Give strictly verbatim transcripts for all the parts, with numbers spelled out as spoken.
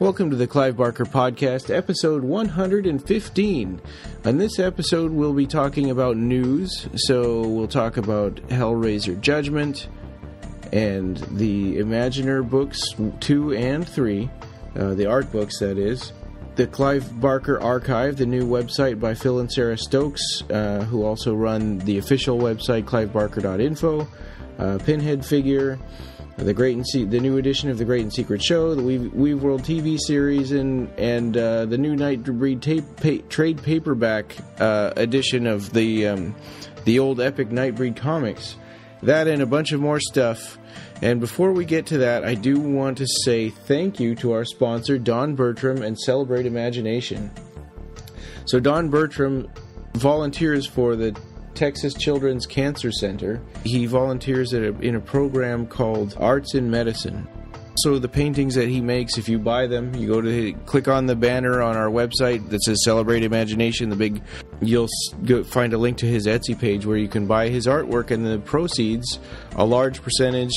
Welcome to the Clive Barker Podcast, episode one hundred fifteen. On this episode, we'll be talking about news, so we'll talk about Hellraiser Judgment and the Imaginer Books two and three, uh, the art books, that is. The Clive Barker Archive, the new website by Phil and Sarah Stokes, uh, who also run the official website, clive barker dot info, uh, Pinhead figure, The Great and Se- the new edition of The Great and Secret Show, the Weave, Weave World T V series, and and uh, the new Nightbreed tape, pa- trade paperback uh, edition of the um, the old Epic Nightbreed comics. That and a bunch of more stuff. And before we get to that, I do want to say thank you to our sponsor, Don Bertram and Celebrate Imagination. So Don Bertram volunteers for the Texas Children's Cancer Center. He volunteers at a, in a program called Arts in Medicine. So the paintings that he makes, if you buy them, you go to click on the banner on our website that says Celebrate Imagination, the big, you'll go find a link to his Etsy page where you can buy his artwork, and the proceeds, a large percentage,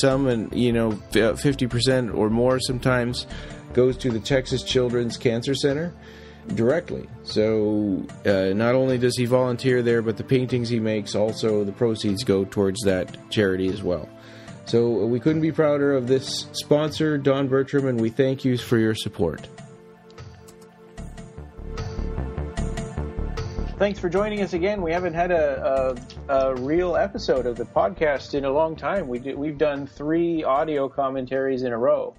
some, and you know, fifty percent or more sometimes, goes to the Texas Children's Cancer Center directly. So uh, not only does he volunteer there, but the paintings he makes, also the proceeds go towards that charity as well. So we couldn't be prouder of this sponsor, Don Bertram, and we thank you for your support. Thanks for joining us again. We haven't had a, a, a real episode of the podcast in a long time. We do, we've done three audio commentaries in a row.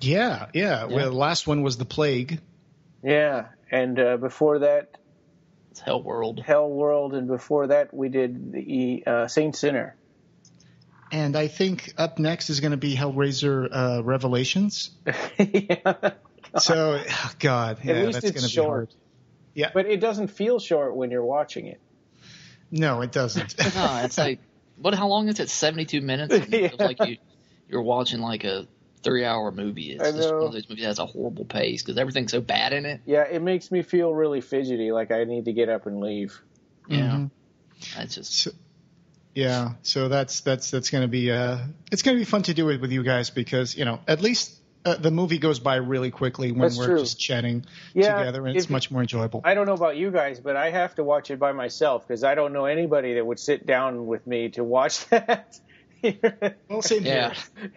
Yeah, yeah. yeah. Well, the last one was The Plague. Yeah, and uh, before that, it's Hellworld. Hellworld, and before that, we did the uh, Saint Sinner. And I think up next is going to be Hellraiser uh, Revelations. yeah. God. So, oh, God, yeah, at least that's it's short. Be hard. Yeah, but it doesn't feel short when you're watching it. No, it doesn't. no, it's like, what? How long is it? Seventy-two minutes. And it feels yeah. like you, you're watching like a three-hour movie. It's just one of those movies that has a horrible pace because everything's so bad in it. Yeah, it makes me feel really fidgety, like I need to get up and leave. Yeah, mm-hmm. that's just. So, yeah, so that's that's that's going to be uh, it's going to be fun to do it with you guys because you know at least uh, the movie goes by really quickly when that's we're true. just chatting yeah, together, and it's much more enjoyable. I don't know about you guys, but I have to watch it by myself because I don't know anybody that would sit down with me to watch that. well, same here.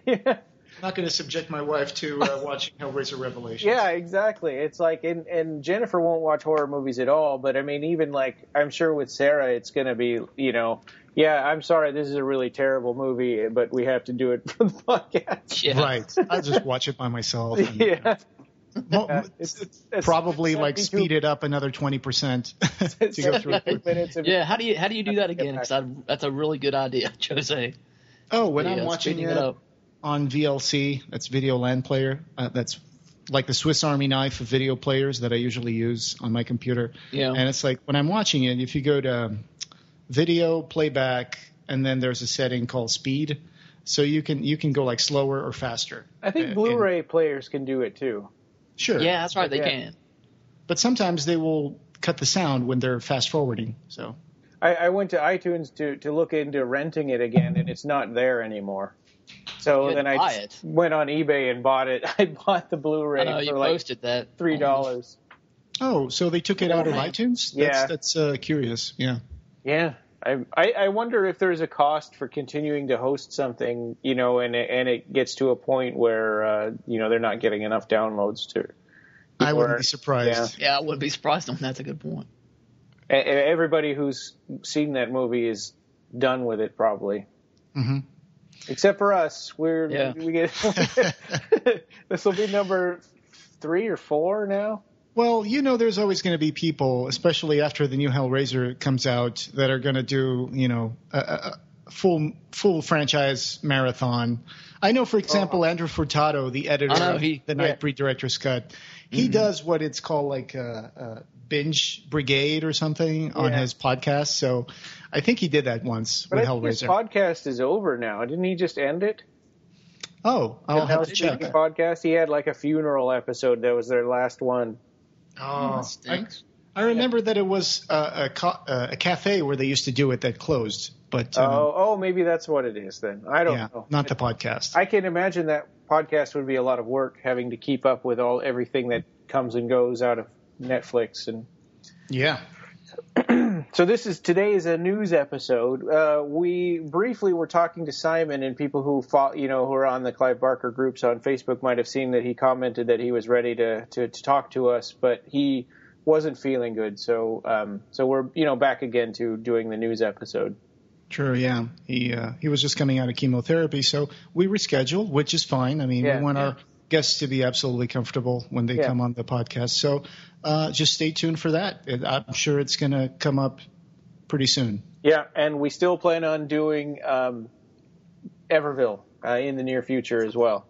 Yeah. yeah. I'm not going to subject my wife to uh, watching Hellraiser Revelations. Yeah, exactly. It's like, and, and Jennifer won't watch horror movies at all, but I mean, even like, I'm sure with Sarah, it's going to be, you know, yeah, I'm sorry, this is a really terrible movie, but we have to do it for the podcast. Yeah. Right. I'll just watch it by myself. And, yeah. You know, yeah. It's, it's, it's probably like speed it up another twenty percent to go through it. Yeah, how do you, how do you do that again? Because that's a really good idea, Jose. Oh, when yeah, I'm watching it up. On V L C, that's Video LAN Player. Uh, that's like the Swiss Army knife of video players that I usually use on my computer. Yeah. And it's like when I'm watching it, if you go to video playback, and then there's a setting called speed, so you can you can go like slower or faster. I think Blu-ray and, players can do it too. Sure. Yeah, that's right. They yeah. can. But sometimes they will cut the sound when they're fast forwarding. So I, I went to iTunes to to look into renting it again, and it's not there anymore. So then I just went on eBay and bought it. I bought the Blu-ray know, for like that. three dollars. Almost. Oh, so they took it oh, out man. of iTunes? That's, yeah. That's uh, curious. Yeah. Yeah. I, I I wonder if there's a cost for continuing to host something, you know, and, and it gets to a point where, uh, you know, they're not getting enough downloads to. I wouldn't are, be surprised. Yeah. yeah, I wouldn't be surprised. On That's a good point. A- everybody who's seen that movie is done with it probably. Mm-hmm. Except for us, we're yeah. we get this will be number three or four now. Well, you know, there's always going to be people, especially after the new Hellraiser comes out, that are going to do you know a, a full full franchise marathon. I know, for example, oh. Andrew Furtado, the editor, of the yeah. Nightbreed director's cut, he mm-hmm. does what it's called like a, a binge brigade or something yeah. on his podcast. So I think he did that once but with I Hellraiser. But his podcast is over now. Didn't he just end it? Oh, I'll have to check. Podcast. He had like a funeral episode that was their last one. Oh, that stinks. I, I remember yeah. that it was a, a, a cafe where they used to do it that closed. But uh, oh, oh, maybe that's what it is then. I don't yeah, know. Not the podcast. I can imagine that podcast would be a lot of work, having to keep up with all everything that comes and goes out of Netflix and yeah. So this is today is a news episode. Uh, we briefly were talking to Simon, and people who fought, you know, who are on the Clive Barker groups on Facebook might have seen that he commented that he was ready to to, to talk to us, but he wasn't feeling good. So um, so we're you know back again to doing the news episode. True, yeah. He uh, he was just coming out of chemotherapy, so we rescheduled, which is fine. I mean, yeah, we want yeah. our guests to be absolutely comfortable when they yeah. come on the podcast. So uh, just stay tuned for that. I'm sure it's going to come up pretty soon. Yeah, and we still plan on doing um, Everville uh, in the near future as well.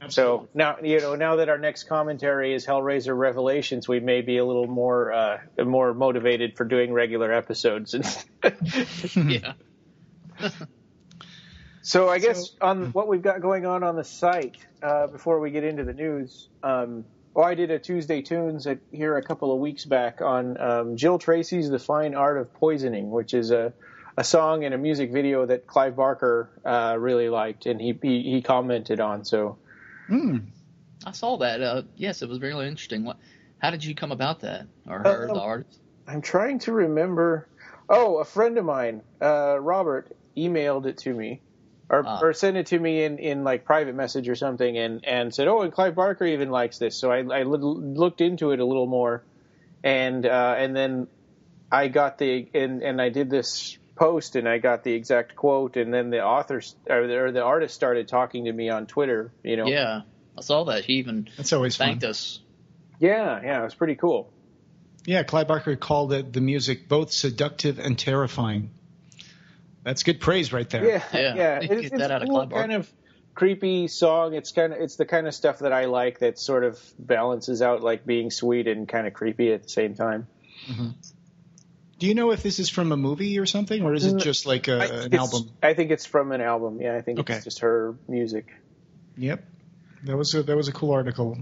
Absolutely. So now you know now that our next commentary is Hellraiser Revelations, we may be a little more uh, more motivated for doing regular episodes. yeah. So I guess so, on what we've got going on on the site, uh, before we get into the news, um, well, I did a Tuesday Tunes at, here a couple of weeks back on um, Jill Tracy's The Fine Art of Poisoning, which is a, a song and a music video that Clive Barker uh, really liked, and he, he, he commented on. So, mm. I saw that. Uh, yes, it was really interesting. What, how did you come about that, or her, um, the artist? I'm trying to remember. Oh, a friend of mine, uh, Robert, emailed it to me, or, uh, or sent it to me in, in like private message or something, and, and said, oh, and Clive Barker even likes this. So I, I looked into it a little more, and uh, and then I got the and, and I did this post, and I got the exact quote, and then the author or the, or the artist started talking to me on Twitter. You know, yeah, I saw that. He even That's always thanked fun. us. Yeah, yeah, it was pretty cool. Yeah, Clive Barker called it the music both seductive and terrifying. That's good praise right there. Yeah, yeah. yeah. It's, Get that it's out cool, of Clive kind of creepy song. It's kind of it's the kind of stuff that I like that sort of balances out like being sweet and kind of creepy at the same time. Mm-hmm. Do you know if this is from a movie or something, or is it just like a, I, an album? I think it's from an album. Yeah, I think okay. it's just her music. Yep, that was a, that was a cool article.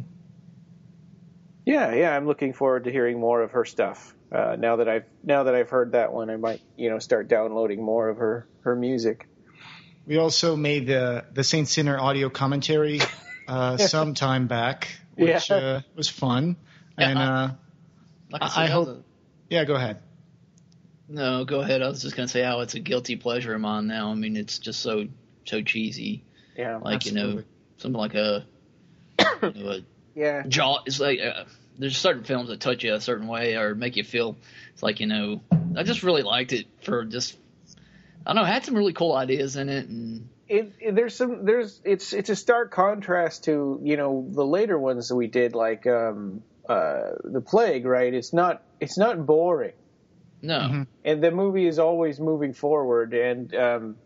Yeah, yeah, I'm looking forward to hearing more of her stuff. Uh, now that I've now that I've heard that one, I might you know start downloading more of her, her music. We also made the the Saint Sinner audio commentary uh, some time back, which yeah. uh, was fun. Yeah, and I, uh, like I, I hope. A... Yeah, go ahead. No, go ahead. I was just gonna say how it's a guilty pleasure of mine now. I mean, it's just so so cheesy. Yeah, like absolutely. you know something like a. You know, a Yeah. Jaw, it's like uh, there's certain films that touch you a certain way or make you feel it's like, you know, I just really liked it for just, I don't know, it had some really cool ideas in it. And it, it, there's some, there's, it's, it's a stark contrast to, you know, the later ones that we did, like, um, uh, The Plague, right? It's not, it's not boring. No. Mm-hmm. And the movie is always moving forward, and, um,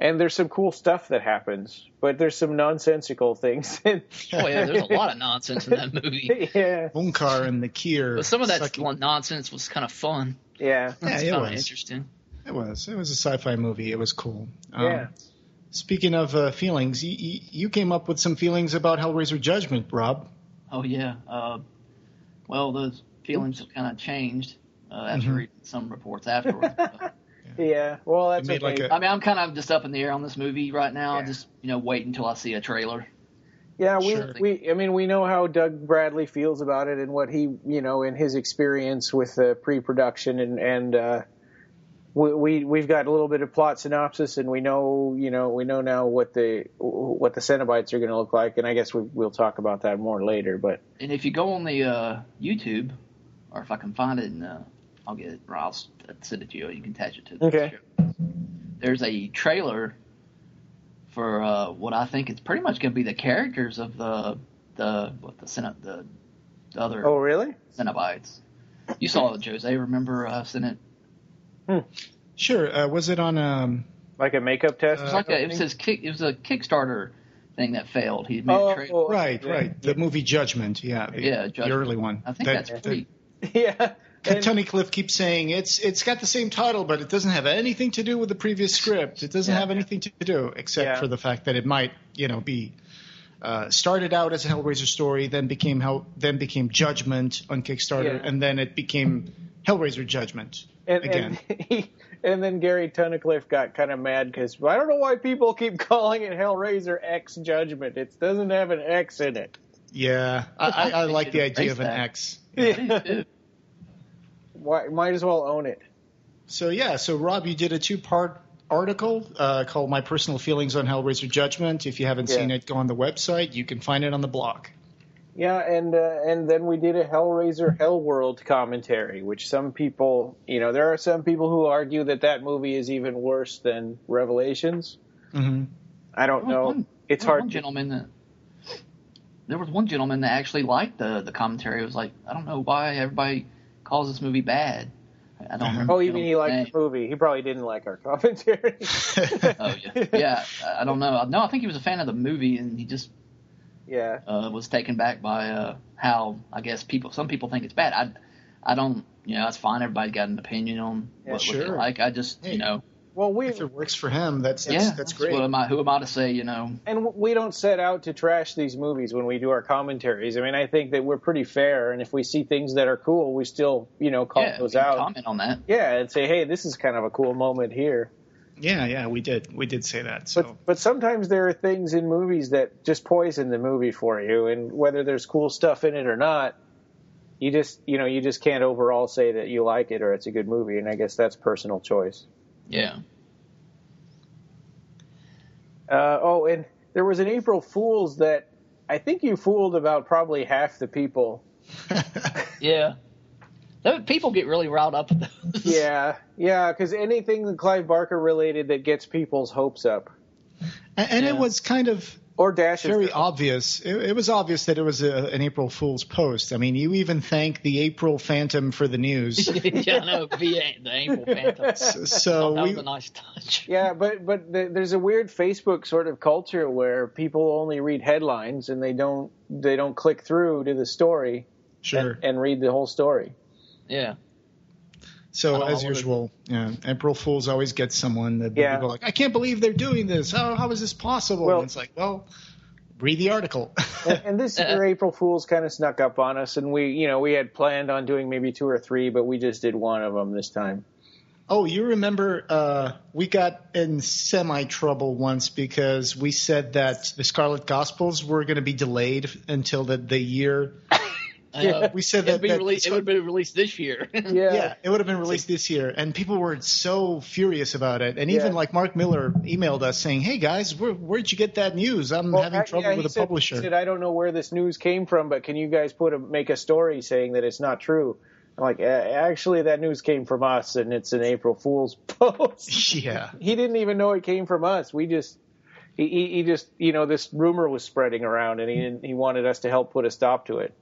And there's some cool stuff that happens, but there's some nonsensical things. oh, yeah, there's a lot of nonsense in that movie. yeah. Bunkar and the Kier. But some of that sucking. nonsense was kind of fun. Yeah. That's yeah, it was. interesting. It was. It was a sci-fi movie. It was cool. Um, yeah. Speaking of uh, feelings, y- y- you came up with some feelings about Hellraiser Judgment, Rob. Oh, yeah. Uh, well, those feelings have kind of changed uh, after mm-hmm. reading some reports afterwards. Yeah, well, that's okay. Like a, I mean, I'm kind of just up in the air on this movie right now. Yeah. Just, you know, wait until I see a trailer. Yeah, we, sure. we, I mean, we know how Doug Bradley feels about it and what he, you know, in his experience with the uh, pre-production, and and uh, we, we we've got a little bit of plot synopsis, and we know, you know, we know now what the what the Cenobites are going to look like, and I guess we, we'll talk about that more later. But and if you go on the uh, YouTube, or if I can find it in. Uh, I'll get it, or I'll send it to you. You can attach it to the okay. show. There's a trailer for uh, what I think is pretty much going to be the characters of the the what the Senate the, the other. Oh, really? Cenobites. You saw it, Jose. Remember uh, Senate? Hmm. Sure. Uh, was it on um like a makeup test? Uh, it was like a, it says kick. It was a Kickstarter thing that failed. He made oh, a trailer. Oh, right, yeah. right. The movie Judgment. Yeah. The, yeah, Judgment. The early one. I think that, that's pretty. The, yeah. Tunnicliffe keeps saying it's it's got the same title, but it doesn't have anything to do with the previous script. It doesn't yeah. have anything to do except yeah. for the fact that it might, you know, be uh, started out as a Hellraiser story, then became Hell, then became Judgment on Kickstarter, yeah. and then it became Hellraiser Judgment and, again. And he, And then Gary Tunnicliffe got kind of mad because I don't know why people keep calling it Hellraiser X Judgment. It doesn't have an X in it. Yeah, I, I, I like the idea of an that. X. Yeah. Why, might as well own it. So, yeah, so Rob, you did a two-part article uh, called My Personal Feelings on Hellraiser Judgment. If you haven't yeah. seen it, go on the website. You can find it on the blog. Yeah, and uh, and then we did a Hellraiser Hellworld commentary, which some people, you know, there are some people who argue that that movie is even worse than Revelations. Mm-hmm. I don't there know. One, it's hard. One gentleman that, there was one gentleman that actually liked the, the commentary. It was like, I don't know why everybody calls this movie bad. I don't remember. Oh, you mean he liked name. the movie? He probably didn't like our commentary. oh, yeah. yeah, I don't know. No, I think he was a fan of the movie, and he just... Yeah, uh, was taken back by uh, how I guess people. Some people think it's bad. I, I don't. You know, that's fine. Everybody's got an opinion on yeah, what, sure. what they like. I just, hey, you know. Well, we if it works for him, that's that's, yeah, that's great. What am I, who am I to say? You know. And we don't set out to trash these movies when we do our commentaries. I mean, I think that we're pretty fair, and if we see things that are cool, we still, you know, call yeah, those we can out. Comment on that. Yeah, and say, hey, this is kind of a cool moment here. Yeah, yeah, we did. We did say that. So. But, but sometimes there are things in movies that just poison the movie for you, and whether there's cool stuff in it or not, you just you know you just can't overall say that you like it or it's a good movie, and I guess that's personal choice. Yeah. Uh, oh, and there was an April Fools that I think you fooled about probably half the people. yeah. People get really riled up at those. Yeah, yeah, because anything that Clive Barker related that gets people's hopes up. And, and yeah. it was kind of or dashes very obvious. It, it was obvious that it was a, an April Fool's post. I mean, you even thank the April Phantom for the news. yeah, no, the, the April Phantom. So, so that we, was a nice touch. yeah, but, but the, there's a weird Facebook sort of culture where people only read headlines and they don't, they don't click through to the story sure. and, and read the whole story. Yeah. So as usual, yeah, April Fools always gets someone that yeah. people are like, I can't believe they're doing this. How how is this possible? Well, and it's like, well, read the article. and, and this year, April Fools kind of snuck up on us, and we, you know, we had planned on doing maybe two or three, but we just did one of them this time. Oh, you remember uh, we got in semi-trouble once because we said that the Scarlet Gospels were going to be delayed until the, the year. Yeah. Uh, we said that, be that released, it would have been released this year. yeah. yeah, it would have been released this year, and people were so furious about it. And even yeah. like Mark Miller emailed us saying, "Hey guys, where, where'd you get that news? I'm well, having trouble I, yeah, with a said, publisher." He said, "I don't know where this news came from, but can you guys put a, make a story saying that it's not true?" I'm like, "Actually, that news came from us, and it's an April Fool's post." Yeah, he didn't even know it came from us. We just. He, he just, you know, this rumor was spreading around, and he didn't, he wanted us to help put a stop to it.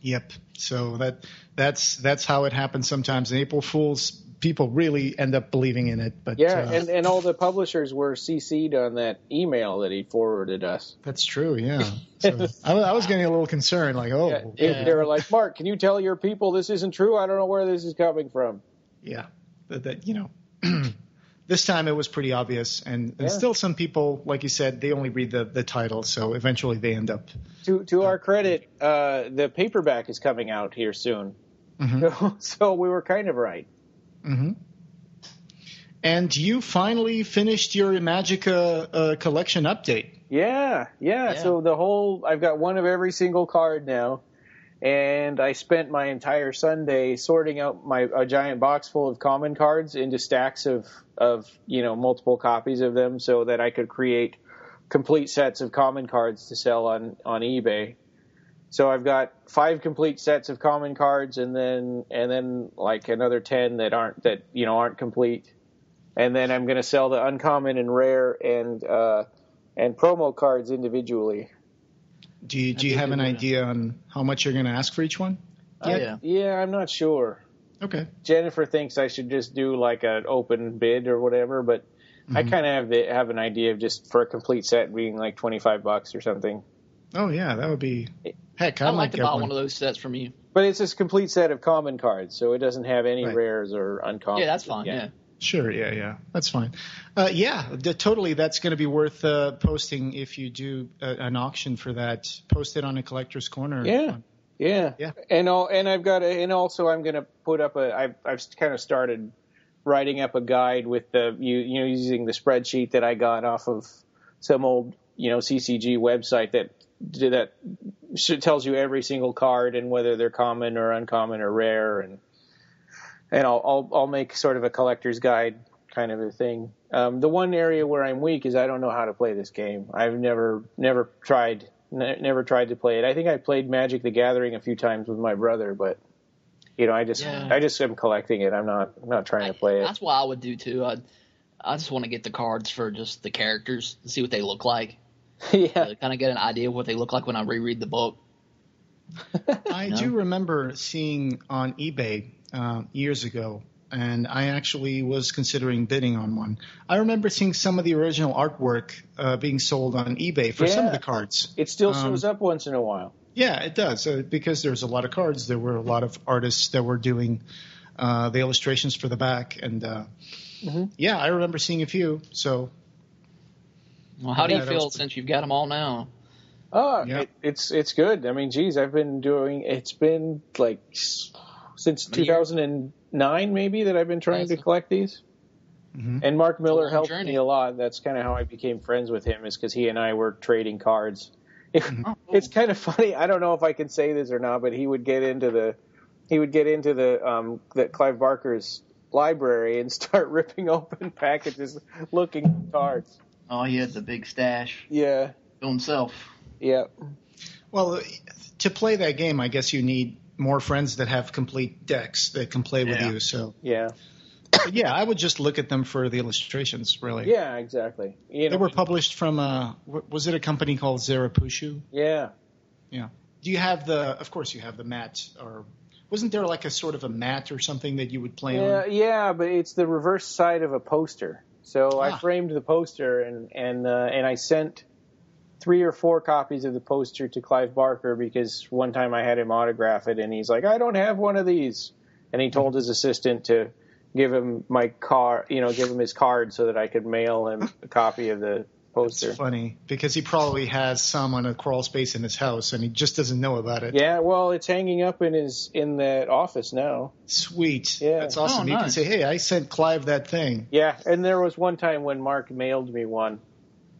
Yep. So that that's that's how it happens sometimes. In April Fools, people really end up believing in it. But yeah, uh, and, and all the publishers were C C'd on that email that he forwarded us. That's true. Yeah. So I, I was getting a little concerned, like, oh, yeah, yeah. they were like, Mark, can you tell your people this isn't true? I don't know where this is coming from. Yeah, but that you know, this time it was pretty obvious, and, and yeah. still some people, like you said, they only read the, the title, so eventually they end up. To to uh, our credit, uh, the paperback is coming out here soon, mm-hmm. so, so we were kind of right. Mm-hmm. And you finally finished your Imagica uh, collection update. Yeah, yeah, yeah. So the whole I've got one of every single card now, and I spent my entire Sunday sorting out my a giant box full of common cards into stacks of of you know multiple copies of them, so that I could create complete sets of common cards to sell on, on eBay. So I've got five complete sets of common cards, and then and then like another ten that aren't that you know aren't complete, and then I'm going to sell the uncommon and rare and uh, and promo cards individually. Do you do you have an idea on how much you're going to ask for each one? Uh, yeah, yeah, I'm not sure. Okay. Jennifer thinks I should just do like an open bid or whatever, but mm-hmm. I kind of have the, have an idea of just for a complete set being like twenty-five bucks or something. Oh yeah, that would be. Heck, I'd like to buy one. one of those sets from you. But it's a complete set of common cards, so it doesn't have any right. rares or uncommon. Yeah, that's fine. Yeah. yeah. Sure, yeah, yeah. That's fine. Uh, yeah, the, totally that's going to be worth uh, posting if you do a, an auction for that. Post it on a Collector's Corner. Yeah, on, yeah. yeah. And, all, and I've got – and also I'm going to put up a – I've, I've kind of started writing up a guide with the you, you know using the spreadsheet that I got off of some old you know C C G website that that tells you every single card and whether they're common or uncommon or rare, and and I'll I'll, I'll make sort of a collector's guide kind of a thing. Um, the one area where I'm weak is I don't know how to play this game. I've never never tried n- never tried to play it. I think I played Magic the Gathering a few times with my brother, but. You know, I just yeah. I just am collecting it. I'm not I'm not trying I, to play it. That's what I would do too. I I just want to get the cards for just the characters and see what they look like. Yeah, to kind of get an idea of what they look like when I reread the book. I you know? do remember seeing on eBay uh, years ago, and I actually was considering bidding on one. I remember seeing some of the original artwork uh, being sold on eBay for yeah. some of the cards. It still um, shows up once in a while. Yeah, it does. Uh, because there's a lot of cards. There were a lot of artists that were doing uh, the illustrations for the back. And, uh, mm-hmm. yeah, I remember seeing a few. So, well, how do you feel was... since you've got them all now? Oh, yeah. it, it's it's good. I mean, geez, I've been doing – it's been like since two thousand nine maybe that I've been trying to collect these. Mm-hmm. And Mark Miller helped journey. me a lot. That's kind of how I became friends with him, is because he and I were trading cards. It, it's kind of funny. I don't know if I can say this or not, but he would get into the, he would get into the, um, the Clive Barker's library and start ripping open packages, looking at cards. Oh, he had the big stash. Yeah. To himself. Yeah. Well, to play that game, I guess you need more friends that have complete decks that can play yeah. with you. So yeah. But yeah, I would just look at them for the illustrations, really. Yeah, exactly. You know, they were published from a – was it a company called Zarapushu? Yeah. Yeah. Do you have the – of course you have the mat, or – wasn't there like a sort of a mat or something that you would play yeah, on? Yeah, but it's the reverse side of a poster. So ah. I framed the poster, and and, uh, and I sent three or four copies of the poster to Clive Barker because one time I had him autograph it, and he's like, I don't have one of these. And he told his assistant to – give him my car, you know, give him his card so that I could mail him a copy of the poster. It's funny because he probably has some on a crawl space in his house and he just doesn't know about it. Yeah, well, it's hanging up in his in the office now. Sweet. Yeah. That's awesome. Oh, you nice. can say, hey, I sent Clive that thing. Yeah, and there was one time when Mark mailed me one,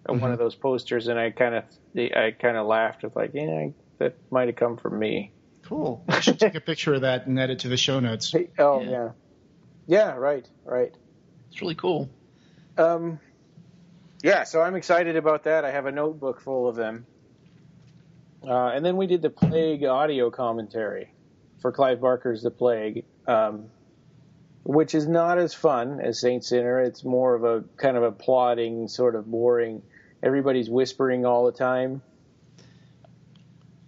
mm-hmm. one of those posters, and I kind of I kind of laughed with like, yeah, that might have come from me. Cool. I should take a picture of that and add it to the show notes. Oh, yeah. yeah. Yeah, right, right. It's really cool. Um, yeah, so I'm excited about that. I have a notebook full of them. Uh, and then we did the Plague audio commentary for Clive Barker's The Plague, um, which is not as fun as Saint Sinner. It's more of a kind of a plodding, sort of boring. Everybody's whispering all the time.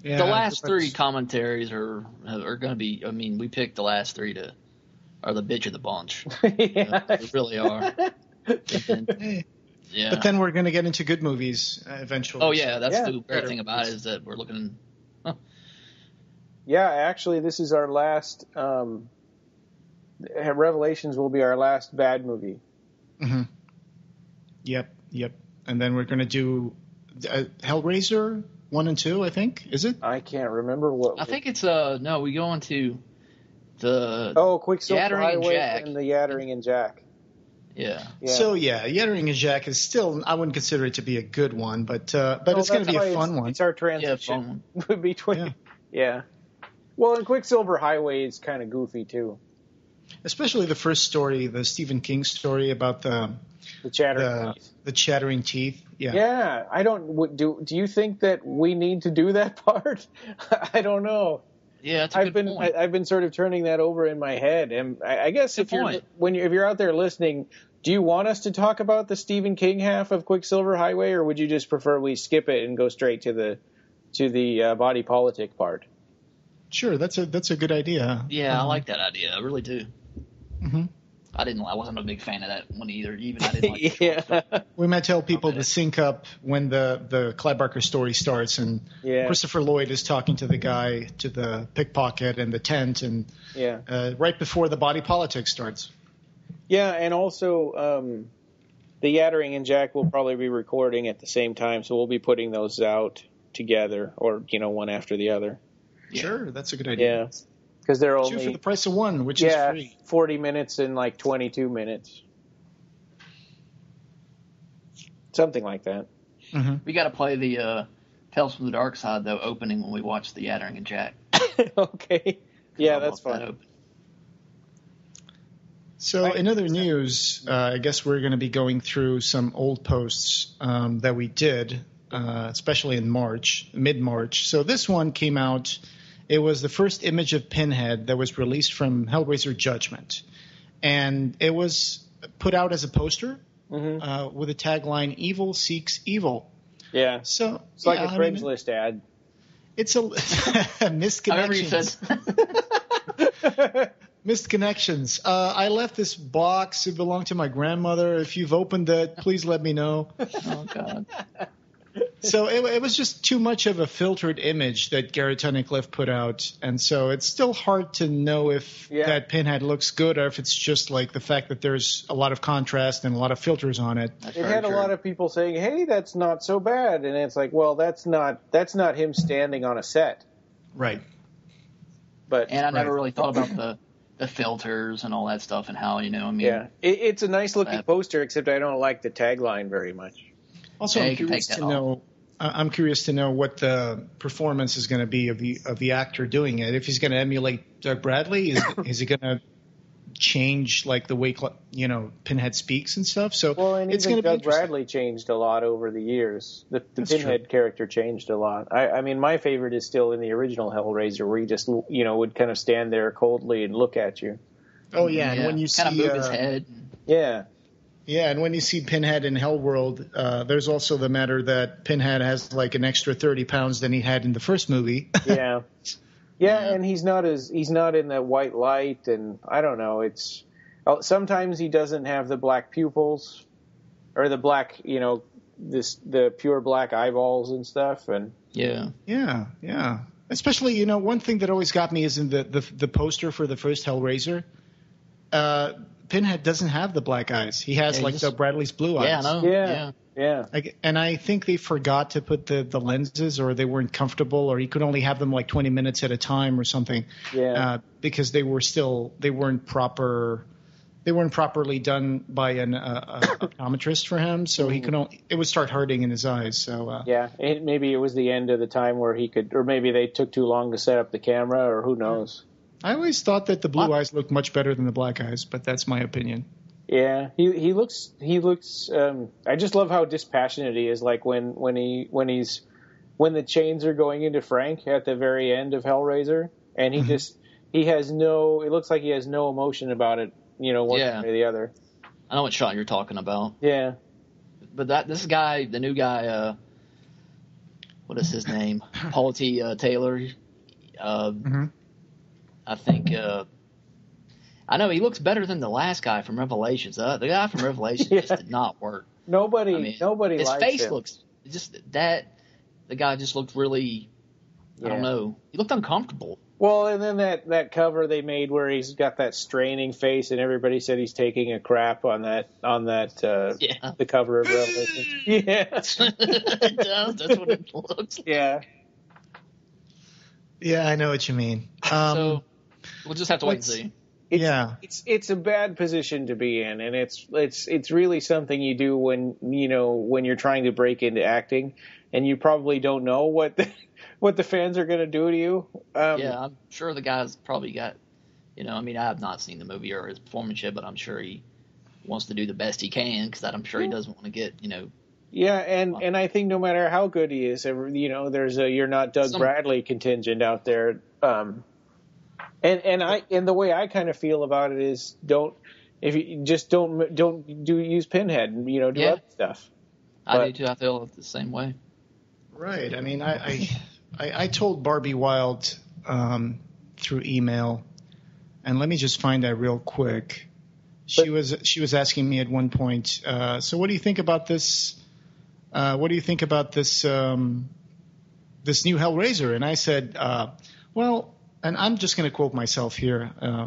Yeah, the last three commentaries are are going to be, I mean, we picked the last three to... are the bitch of the bunch. Yeah. They, they really are. Then, yeah. But then we're going to get into good movies uh, eventually. Oh, yeah. That's yeah, the great thing about it is that we're looking huh. – Yeah, actually, this is our last um, – Revelations will be our last bad movie. Mm-hmm. Yep, yep. And then we're going to do uh, Hellraiser one and two, I think. Is it? I can't remember what – I we, think it's uh, – no, we go into – The oh, Quicksilver Highway and, and the Yattering and Jack. Yeah. yeah. So yeah, Yattering and Jack is still. I wouldn't consider it to be a good one, but uh, but no, it's going to be a fun it's, one. It's our transition yeah, between. Yeah. yeah. Well, and Quicksilver Highway is kind of goofy too. Especially the first story, the Stephen King story about the the chattering the, teeth. The chattering teeth. Yeah. Yeah. I don't. Do do you think that we need to do that part? I don't know. Yeah, that's a I've good been point. I, I've been sort of turning that over in my head, and I, I guess good if point. you're when you're, if you're out there listening, do you want us to talk about the Stephen King half of Quicksilver Highway, or would you just prefer we skip it and go straight to the to the uh, body politic part? Sure, that's a that's a good idea. Yeah, um, I like that idea. I really do. Mm-hmm. I didn't. I wasn't a big fan of that one either. Even I didn't like. yeah. Choice, we might tell people to sync up when the, the Clive Barker story starts, and yeah. Christopher Lloyd is talking to the guy to the pickpocket and the tent, and yeah. uh, right before the body politic starts. Yeah, and also um, the Yattering and Jack will probably be recording at the same time, so we'll be putting those out together, or you know, one after the other. Yeah. Sure, that's a good idea. Yeah. because they're only two for the price of one, which yeah, is free. forty minutes and like twenty-two minutes, something like that. Mm-hmm. We got to play the uh, Tales from the Dark Side though opening when we watch The Yattering and Jack. Okay, yeah, that's fine. That so in other news, uh, I guess we're going to be going through some old posts um, that we did, uh, especially in March, mid-March. So this one came out. It was the first image of Pinhead that was released from Hellraiser Judgment. And it was put out as a poster mm-hmm. uh, with the tagline, "Evil Seeks Evil." Yeah. So it's like yeah, a Craigslist I mean, ad. It's a misconnection. Missed connections. Uh, I left this box. It belonged to my grandmother. If you've opened it, please let me know. Oh, God. So it, it was just too much of a filtered image that Gary Tunnicliffe put out. And so it's still hard to know if yeah. that Pinhead looks good or if it's just like the fact that there's a lot of contrast and a lot of filters on it. That's it had true. A lot of people saying, hey, that's not so bad. And it's like, well, that's not that's not him standing on a set. Right. But And I never right. really thought about the... the filters and all that stuff and how, you know, I mean. Yeah, it, it's a nice looking that. poster, except I don't like the tagline very much. Also, yeah, I'm curious to off. know, I'm curious to know what the performance is going to be of the, of the actor doing it. If he's going to emulate Doug Bradley, is, is he going to change like the way, you know, Pinhead speaks and stuff? So well, and it's going to be interesting. Doug Bradley changed a lot over the years. The, the Pinhead true. character changed a lot. I, I mean, my favorite is still in the original Hellraiser, where he just, you know, would kind of stand there coldly and look at you. Oh yeah, yeah. and when you kind see, of move uh, his head. Yeah, yeah, and when you see Pinhead in Hellworld, uh, there's also the matter that Pinhead has like an extra thirty pounds than he had in the first movie. Yeah. Yeah, and he's not as he's not in that white light, and I don't know. It's sometimes he doesn't have the black pupils, or the black, you know, this the pure black eyeballs and stuff. And yeah, yeah, yeah. Especially, you know, one thing that always got me is in the the, the poster for the first Hellraiser. Uh, Pinhead doesn't have the black eyes. He has yeah, like Doug Bradley's blue eyes. Yeah, no, yeah. yeah. Yeah, I, and I think they forgot to put the, the lenses, or they weren't comfortable, or you could only have them like twenty minutes at a time, or something. Yeah, uh, because they were still they weren't proper, they weren't properly done by an uh, optometrist for him, so mm. he could only, it would start hurting in his eyes. So uh, yeah, it, maybe it was the end of the time where he could, or maybe they took too long to set up the camera, or who knows. I always thought that the blue what? eyes looked much better than the black eyes, but that's my opinion. Yeah, he he looks he looks. Um, I just love how dispassionate he is. Like when when he when he's when the chains are going into Frank at the very end of Hellraiser, and he just he has no. It looks like he has no emotion about it. You know, one yeah. way or the other. I know what shot you're talking about. Yeah, but that this guy, the new guy, uh, what is his name? Paul T. Uh, Taylor. Uh, mm-hmm. I think. Uh, I know he looks better than the last guy from Revelations. Uh, the guy from Revelations yeah. just did not work. Nobody, I mean, nobody. His likes face him. looks just that. The guy just looked really. Yeah. I don't know. He looked uncomfortable. Well, and then that, that cover they made where he's got that straining face, and everybody said he's taking a crap on that on that uh, yeah. the cover of Revelations. yeah, it does. That's what it looks like. Yeah. Yeah, I know what you mean. Um, so we'll just have to wait and see. It's, yeah, it's it's a bad position to be in, and it's it's it's really something you do when you know when you're trying to break into acting, and you probably don't know what the, what the fans are going to do to you. Um, yeah, I'm sure the guy's probably got, you know, I mean, I have not seen the movie or his performance yet, but I'm sure he wants to do the best he can, because I'm sure he doesn't want to get, you know. Yeah, and, um, and I think no matter how good he is, you know, there's a you're not Doug some, Bradley contingent out there. Um, And and I and the way I kind of feel about it is don't if you just don't don't do use Pinhead and you know do yeah. other stuff. But, I do too. I feel the same way. Right. I mean, I I, I told Barbie Wilde um, through email, and let me just find that real quick. She but, was she was asking me at one point. Uh, so what do you think about this? Uh, what do you think about this um, this new Hellraiser? And I said, uh, well. And I'm just going to quote myself here. Uh,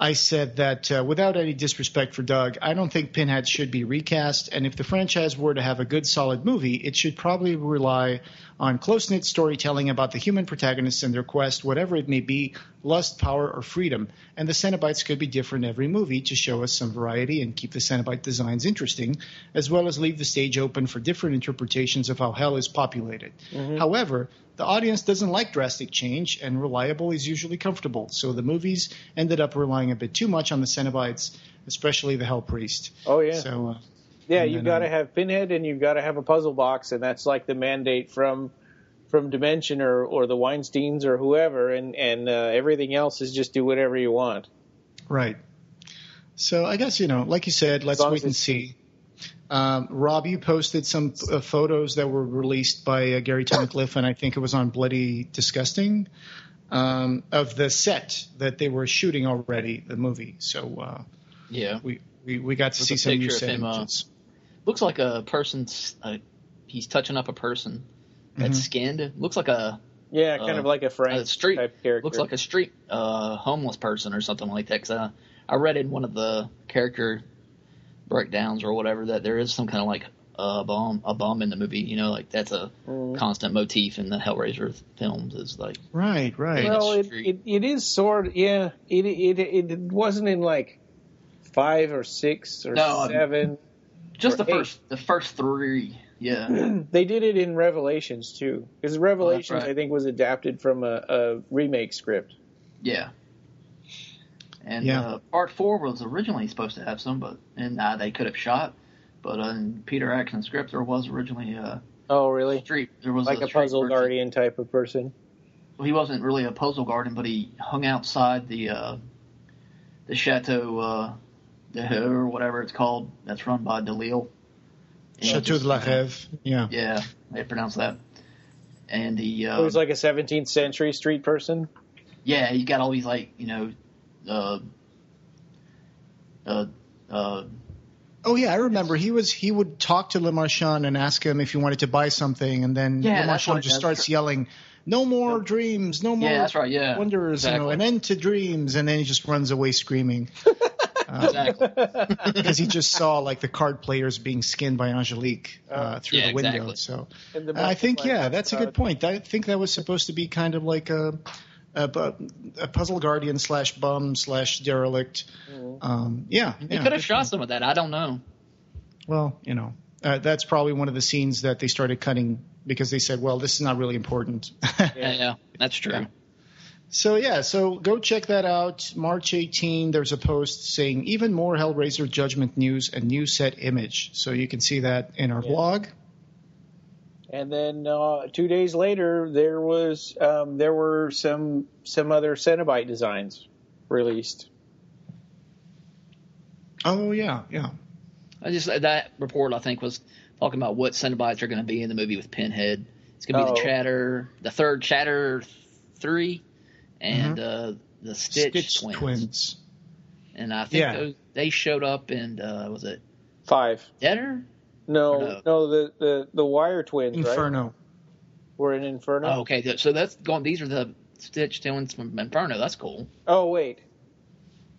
I said that uh, without any disrespect for Doug, I don't think Pinhead should be recast, and if the franchise were to have a good solid movie, it should probably rely on close-knit storytelling about the human protagonists and their quest, whatever it may be, lust, power, or freedom. And the Cenobites could be different every movie to show us some variety and keep the Cenobite designs interesting, as well as leave the stage open for different interpretations of how hell is populated. Mm-hmm. However, the audience doesn't like drastic change, and reliable is usually comfortable. So the movies ended up relying a bit too much on the Cenobites, especially the Hell Priest. Oh, yeah. So, uh, yeah, you've got to uh, have Pinhead and you've got to have a puzzle box, and that's like the mandate from from Dimension or, or the Weinsteins or whoever, and, and uh, everything else is just do whatever you want. Right. So I guess, you know, like you said, let's wait and see. Um, Rob, you posted some uh, photos that were released by uh, Gary Tunnicliffe, and I think it was on Bloody Disgusting, um, of the set that they were shooting already, the movie. So uh, yeah, we, we, we got to There's see some new set images. Uh, looks like a person uh, – he's touching up a person that's mm-hmm. skinned. Looks like a – Yeah, kind uh, of like a Frank a street, type character. Looks like a street uh, homeless person or something like that. Cause, uh, I read in one of the character – breakdowns or whatever that there is some kind of like a bomb a bomb in the movie, you know, like that's a mm. constant motif in the Hellraiser films is like right right well it, it it is sort of, yeah it it it wasn't in like five or six or no, seven just the eight. first the first three yeah they did it in Revelations too, because Revelations oh, that's right. I think was adapted from a, a remake script yeah And yeah. uh, part four was originally supposed to have some, but and uh, they could have shot. But uh, in Peter Jackson's script, there was originally a oh really street. There was like a, a puzzle person. guardian type of person. Well, he wasn't really a puzzle guardian, but he hung outside the uh, the Chateau, uh, de or whatever it's called, that's run by DeLille. Chateau just, de la Hève. Yeah, yeah, they pronounce that. And he uh, it was like a seventeenth century street person. Yeah, you got all these like you know. Uh, uh, uh, oh yeah, I remember he was. He would talk to Le Marchand and ask him if he wanted to buy something, and then yeah, Le Marchand just starts true. yelling, "No more yeah. dreams, no more yeah, that's right, yeah. wonders, exactly. you know, an end to dreams," and then he just runs away screaming. um, exactly, because he just saw like the card players being skinned by Angelique uh, through yeah, the window. Exactly. So the I think like, yeah, that's uh, a good point. I think that was supposed to be kind of like a. Uh, a puzzle guardian slash bum slash derelict. Um, yeah. They yeah, could have shot some of that. I don't know. Well, you know, uh, that's probably one of the scenes that they started cutting because they said, well, this is not really important. yeah, yeah, that's true. Yeah. So, yeah, so go check that out. March eighteenth, there's a post saying even more Hellraiser Judgment news and new set image. So you can see that in our yeah. blog. And then uh, two days later, there was um, there were some some other Cenobite designs released. Oh yeah, yeah. I just that report I think was talking about what Cenobites are going to be in the movie with Pinhead. It's going to oh. be the Chatter, the third Chatter three, and mm-hmm. uh, the Stitch, Stitch Twins. Twins. And I think yeah. those, they showed up in uh, was it five? Deader? No, no, no, the, the, the Wire Twins, Inferno. Right? We're in Inferno. Oh, okay, so that's going. These are the Stitch Twins from Inferno. That's cool. Oh wait,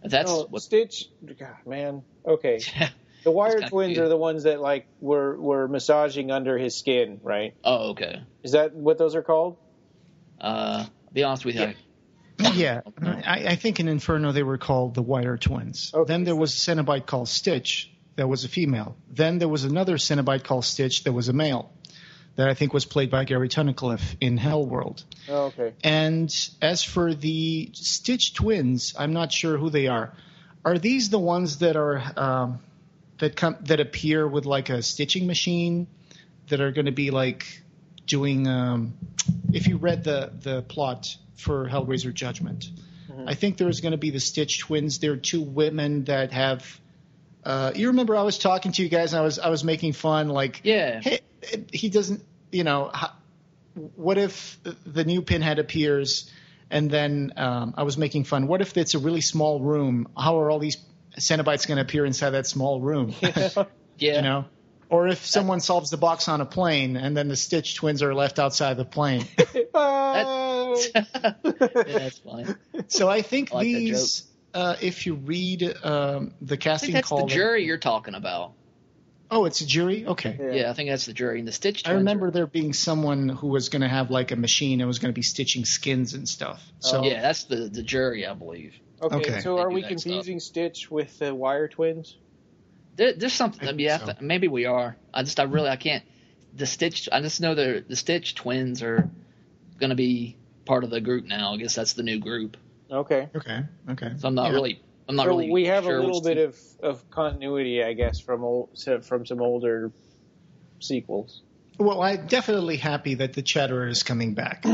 that's no, what, Stitch. God, man. Okay, the Wire Twins cute. are the ones that like were were massaging under his skin, right? Oh, okay. Is that what those are called? Uh, be honest with you. Yeah. Yeah, I, I think in Inferno they were called the Wire Twins. Okay. Then there was a Cenobite called Stitch. That was a female. Then there was another Cenobite called Stitch that was a male that I think was played by Gary Tunnicliffe in Hellworld. Oh, okay. And as for the Stitch Twins, I'm not sure who they are. Are these the ones that are um, that come that appear with like a stitching machine that are going to be like doing um, – if you read the, the plot for Hellraiser Judgment, mm-hmm. I think there's going to be the Stitch Twins. They're two women that have – Uh, you remember I was talking to you guys and I was I was making fun like yeah hey, he doesn't you know how, what if the new Pinhead appears and then um, I was making fun what if it's a really small room, how are all these Cenobites going to appear inside that small room? yeah you know or if someone solves the box on a plane and then the Stitch Twins are left outside the plane. That's, yeah, that's fine. So I think I like these uh, if you read um, the casting call. I think that's call the jury that, you're talking about. Oh, it's a jury? Okay. Yeah, yeah, I think that's the jury. And the Stitch Twins. I remember are... there being someone who was going to have like a machine and was going to be stitching skins and stuff. So oh. Yeah, that's the, the jury, I believe. Okay, okay. So are we confusing stuff. Stitch with the Wire Twins? There, there's something. I mean, I so. to, maybe we are. I just, I really, I can't. The Stitch, I just know the the Stitch Twins are going to be part of the group now. I guess that's the new group. Okay. Okay. Okay. So I'm not yeah. really. I'm not so really. We have sure a little bit to... of, of continuity, I guess, from old, from some older sequels. Well, I'm definitely happy that the Chatterer is coming back.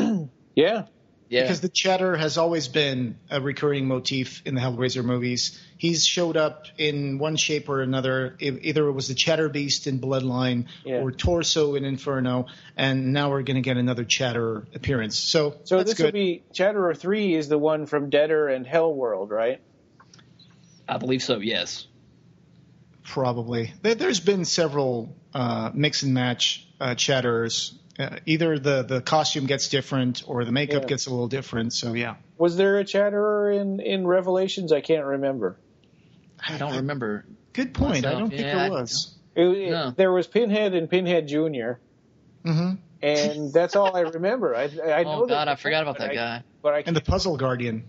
Yeah. Yeah. Because the Chatterer has always been a recurring motif in the Hellraiser movies. He's showed up in one shape or another. Either it was the Chatter Beast in Bloodline yeah. or Torso in Inferno, and now we're going to get another Chatterer appearance. So, so that's this good. Will be Chatterer three is the one from Deader and Hellworld, right? I believe so, yes. Probably. There's been several uh, mix and match uh, Chatterers. Uh, either the, the costume gets different or the makeup yeah. gets a little different, so yeah. Was there a Chatterer in, in Revelations? I can't remember. I don't I, remember. Good point. Myself. I don't yeah, think there was. It, it, no. There was Pinhead and Pinhead Junior, mm-hmm. and that's all I remember. I, I know oh, God, that I forgot about that I, guy. But I and the Puzzle Guardian.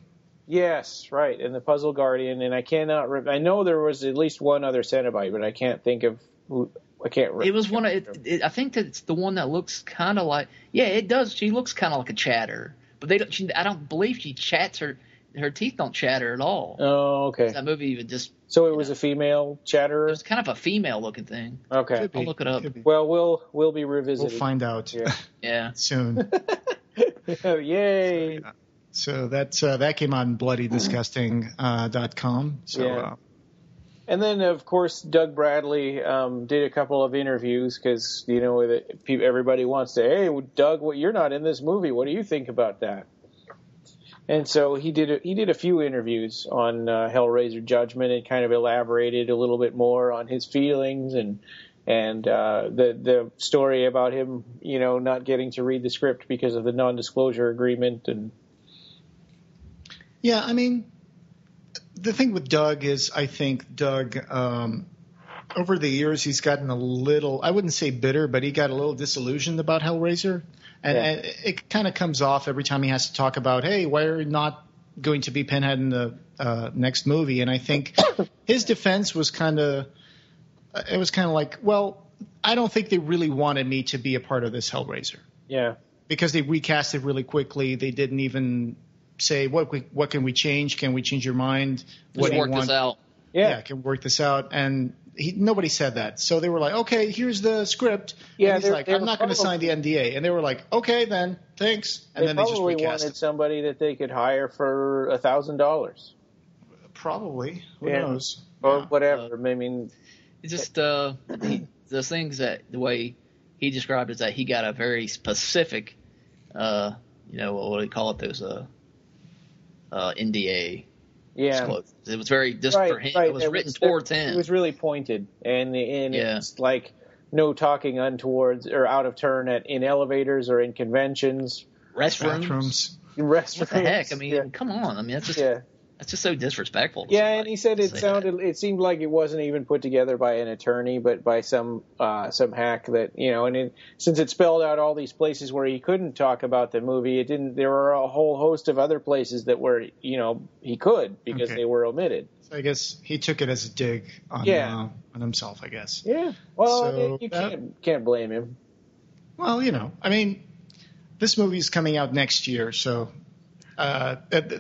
Yes, right, and the Puzzle Guardian, and I cannot re- – I know there was at least one other Cenobite, but I can't think of who – I can't remember. It was one of it, it, I think that it's the one that looks kind of like. Yeah, it does. She looks kind of like a chatter, but they don't. She, I don't believe she chats. Her her teeth don't chatter at all. Oh, okay. That movie even just. So it was know, a female chatterer. It's kind of a female looking thing. Okay, I'll look it up. Well, we'll we'll be revisiting. We'll find out. Yeah, yeah. Soon. Oh, yay! So, yeah. so that uh, that came on bloody disgusting dot com. Uh, so. Yeah. Uh, And then, of course, Doug Bradley um, did a couple of interviews because, you know, everybody wants to, hey, Doug, well, you're not in this movie. What do you think about that? And so he did a, he did a few interviews on uh, Hellraiser Judgment and kind of elaborated a little bit more on his feelings and and uh, the, the story about him, you know, not getting to read the script because of the non-disclosure agreement. And yeah, I mean... The thing with Doug is I think Doug um, over the years he's gotten a little – I wouldn't say bitter, but he got a little disillusioned about Hellraiser. And, yeah. and it kind of comes off every time he has to talk about, hey, we're not going to be Pinhead in the uh, next movie. And I think his defense was kind of – it was kind of like, well, I don't think they really wanted me to be a part of this Hellraiser. Yeah. Because they recast it really quickly. They didn't even – say what we, what can we change? Can we change your mind? What Just do you work want? This out. Yeah. yeah, can work this out. And he, nobody said that, so they were like, okay, here's the script. Yeah, and he's like, I'm not going to sign the N D A, and they were like, okay, then thanks. And they then they just recast. Probably wanted it. Somebody that they could hire for a thousand dollars. Probably, who yeah. knows? Or yeah. whatever. Uh, I mean, it's just uh, the things that the way he described is that he got a very specific, uh, you know, what do you call it? Those uh. Uh, N D A. Yeah, it was very just right, for him. Right. It was it written was, towards it, him. It was really pointed, and and yeah. it's like no talking untowards or out of turn at in elevators or in conventions, restrooms, restrooms. What the heck? I mean, yeah. come on. I mean, that's just yeah. that's just so disrespectful. Yeah, and he said it sounded. That. It seemed like it wasn't even put together by an attorney, but by some uh, some hack that you know. And it, since it spelled out all these places where he couldn't talk about the movie, it didn't. There were a whole host of other places that were you know he could because okay. they were omitted. So I guess he took it as a dig on yeah. uh, on himself. I guess. Yeah. Well, so it, you that, can't can't blame him. Well, you know, I mean, this movie's coming out next year, so. Uh, at,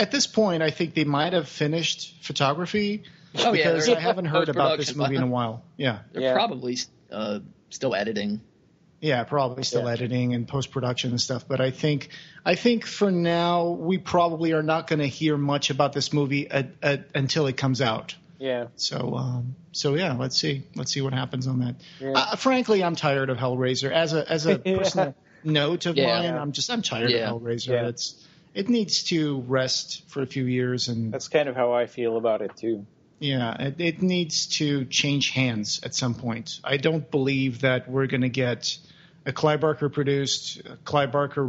at this point, I think they might have finished photography oh, because yeah, I haven't heard about this movie in a while. Yeah, they're yeah. probably uh, still editing. Yeah, probably still yeah. editing and post production and stuff. But I think I think for now we probably are not going to hear much about this movie at, at, until it comes out. Yeah. So um, so yeah, let's see let's see what happens on that. Yeah. Uh, frankly, I'm tired of Hellraiser. As a as a yeah. personal note of yeah. mine, I'm just I'm tired yeah. of Hellraiser. Yeah. It's It needs to rest for a few years, and that's kind of how I feel about it too. Yeah, it, it needs to change hands at some point. I don't believe that we're going to get a Clive Barker produced, Clive Barker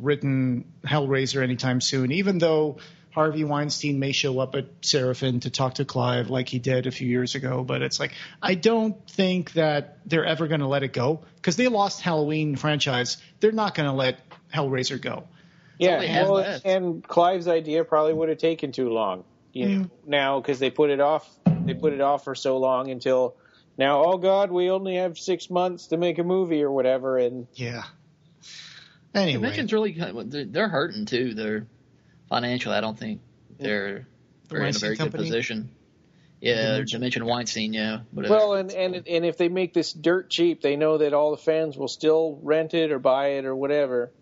written Hellraiser anytime soon. Even though Harvey Weinstein may show up at Seraphin to talk to Clive like he did a few years ago. But it's like, I don't think that they're ever going to let it go because they lost Halloween franchise. They're not going to let Hellraiser go. Yeah, well, and Clive's idea probably would have taken too long, you know, mm. now because they put it off. They put it off for so long until now. Oh God, we only have six months to make a movie or whatever. And yeah, anyway, Dimension's really they're hurting too. They're financially, I don't think they're the they're Weinstein in a very company? Good position. Yeah, Dimension Weinstein. Yeah, whatever. Well, and and and if they make this dirt cheap, they know that all the fans will still rent it or buy it or whatever.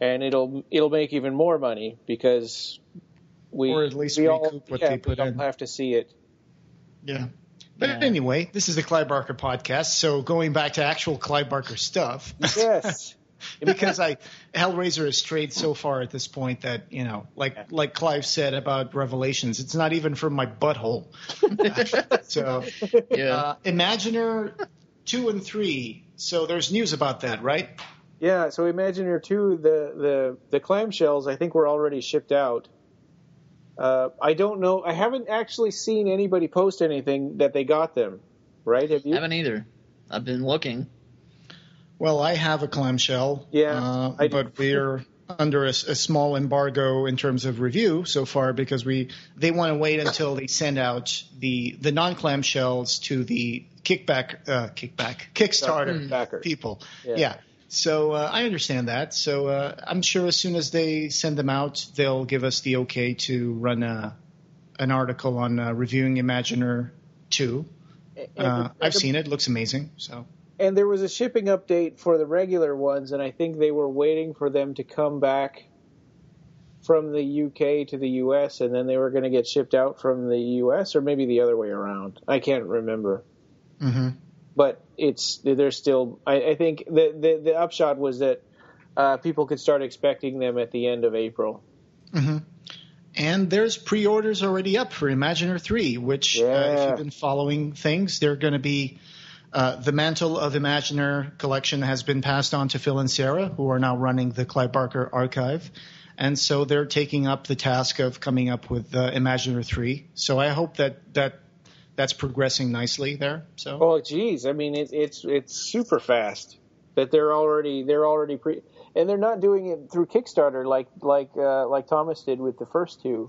And it'll it'll make even more money because we or at least we recoup all, what yeah, they put we in. All have to see it. Yeah, but yeah. Anyway, this is the Clive Barker podcast. So going back to actual Clive Barker stuff, yes, because I Hellraiser has strayed so far at this point that you know, like yeah. like Clive said about Revelations, it's not even from my butthole. so yeah, uh, Imaginer two and three. So there's news about that, right? Yeah, so Imaginer two, the, the, the clamshells, I think were already shipped out. Uh, I don't know. I haven't actually seen anybody post anything that they got them, right? Have you? I haven't either. I've been looking. Well, I have a clamshell, yeah, uh, I but we're under a, a small embargo in terms of review so far because we they want to wait until they send out the, the non-clamshells to the kickback, uh, kickback Kickstarter Backer. people. Yeah. yeah. So uh, I understand that. So uh, I'm sure as soon as they send them out, they'll give us the okay to run a, an article on uh, reviewing Imaginer two. Uh, I've seen it. It looks amazing. So. And there was a shipping update for the regular ones, and I think they were waiting for them to come back from the U K to the U S, and then they were going to get shipped out from the U S or maybe the other way around. I can't remember. Mm-hmm. But it's they're still. I, I think the, the the upshot was that uh, people could start expecting them at the end of April. Mm-hmm. And there's pre-orders already up for Imaginer three, which yeah. uh, if you've been following things, they're going to be uh, the mantle of Imaginer collection has been passed on to Phil and Sarah, who are now running the Clive Barker Archive, and so they're taking up the task of coming up with uh, Imaginer three. So I hope that that. That's progressing nicely there. So. Oh, geez, I mean, it's it's it's super fast. That they're already they're already pre, and they're not doing it through Kickstarter like like uh, like Thomas did with the first two.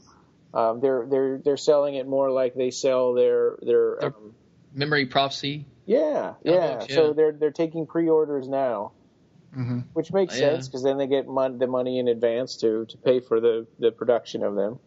Um, they're they're they're selling it more like they sell their their, their um, memory prophecy. Yeah, yeah. Books, yeah. So they're they're taking pre-orders now, mm-hmm. which makes oh, yeah. sense because then they get mon- the money in advance to to pay for the, the production of them.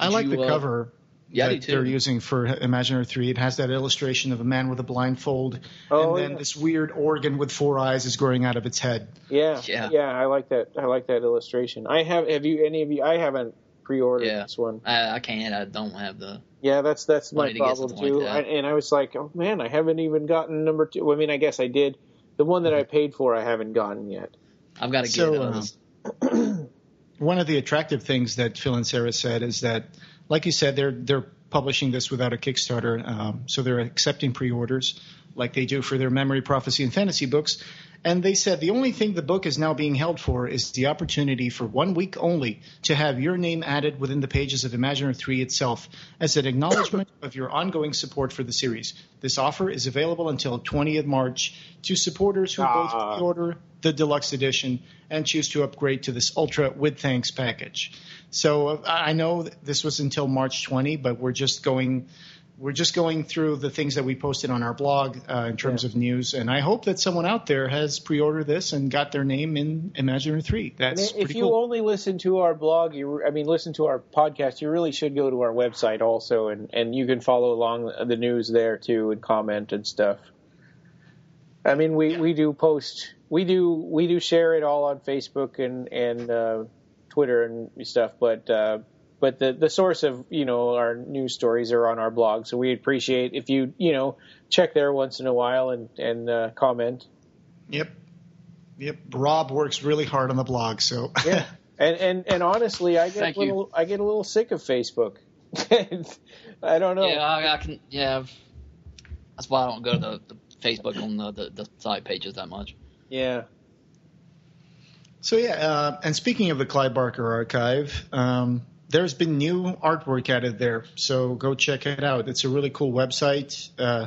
I like you, the uh, cover. Yeah, that they're using for Imaginer three. It has that illustration of a man with a blindfold, oh, and then yeah. this weird organ with four eyes is growing out of its head. Yeah, yeah, yeah. I like that. I like that illustration. I have. Have you? Any of you? I haven't pre-ordered yeah. this one. I, I can't. I don't have the. Yeah, that's that's my problem too. Like I, and I was like, oh man, I haven't even gotten number two. Well, I mean, I guess I did. The one that I paid for, I haven't gotten yet. I've got to get so, um, one of the attractive things that Phil and Sarah said is that. Like you said, they're they're publishing this without a Kickstarter, um, so they're accepting pre-orders like they do for their memory, prophecy, and fantasy books. And they said the only thing the book is now being held for is the opportunity for one week only to have your name added within the pages of Imaginer three itself as an acknowledgement of your ongoing support for the series. This offer is available until twentieth of March to supporters who ah. both pre-order the deluxe edition and choose to upgrade to this ultra with thanks package. So I know this was until March twentieth, but we're just going we're just going through the things that we posted on our blog uh, in terms yeah. of news, and I hope that someone out there has pre-ordered this and got their name in Imaginer three. That's if you cool. only listen to our blog, you I mean listen to our podcast, you really should go to our website also, and, and you can follow along the news there too and comment and stuff. I mean we, yeah. we do post we do we do share it all on Facebook and and. Uh, Twitter and stuff, but uh, but the, the source of you know our news stories are on our blog, so we appreciate if you you know check there once in a while and and uh, comment. Yep, yep. Rob works really hard on the blog, so yeah. And and and honestly, I get a little you. I get a little sick of Facebook. I don't know. Yeah, I, I can. Yeah, that's why I don't go to the, the Facebook on the, the the side pages that much. Yeah. So, yeah, uh, and speaking of the Clive Barker Archive, um, there's been new artwork added there, so go check it out. It's a really cool website. Uh,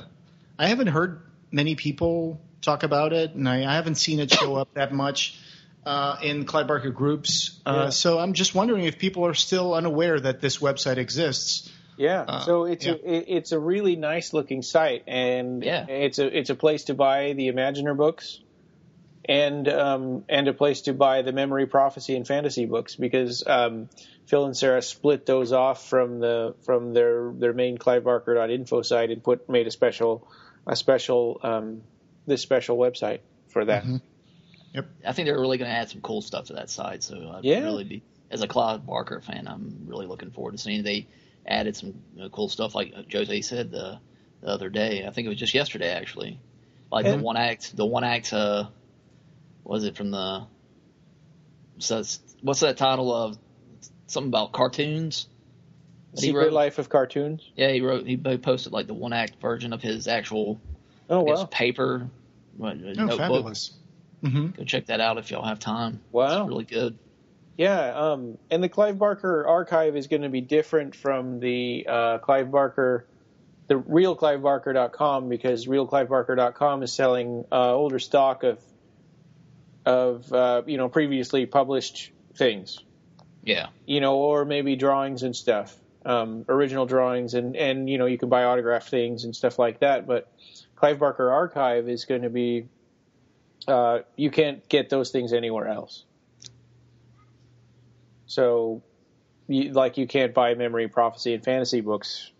I haven't heard many people talk about it, and I, I haven't seen it show up that much uh, in Clive Barker groups. Uh, yeah. So I'm just wondering if people are still unaware that this website exists. Yeah, uh, so it's yeah. a it's a really nice looking site, and yeah. it's a it's a place to buy the Imaginer books. And um, and a place to buy the memory, prophecy, and fantasy books, because um, Phil and Sarah split those off from the from their, their main clive barker dot info site and put made a special a special um, this special website for that. Mm-hmm. Yep, I think they're really going to add some cool stuff to that site. So I'd yeah. really be, as a Clive Barker fan, I'm really looking forward to seeing they added some cool stuff, like Jose said the, the other day. I think it was just yesterday actually. Like and, the one act, the one act. Uh, Was it from the – what's that title of – something about cartoons? Secret Life of Cartoons? Yeah, he wrote – he posted like the one-act version of his actual oh, wow. his paper what, oh, notebook. Fabulous. Mm-hmm. Go check that out if y'all have time. Wow. It's really good. Yeah, um, and the Clive Barker archive is going to be different from the uh, Clive Barker – the real clive barker dot com, because real clive barker dot com is selling uh, older stock of – of, uh, you know, previously published things. Yeah. You know, or maybe drawings and stuff, um, original drawings, and, and, you know, you can buy autographed things and stuff like that. But Clive Barker Archive is going to be, uh, you can't get those things anywhere else. So, you, like, you can't buy memory, prophecy, and fantasy books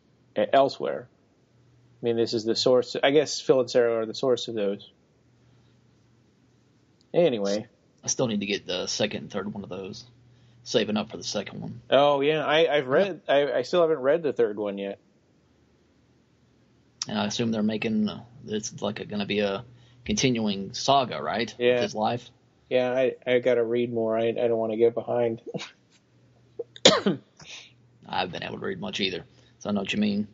elsewhere. I mean, this is the source. I guess Phil and Sarah are the source of those. Anyway, I still need to get the second and third one of those. Saving up for the second one. Oh yeah, I, I've read. Yeah. I, I still haven't read the third one yet. And I assume they're making uh, it's like going to be a continuing saga, right? Yeah, with his life. Yeah, I I got to read more. I I don't want to get behind. I haven't been able to read much either, so I know what you mean.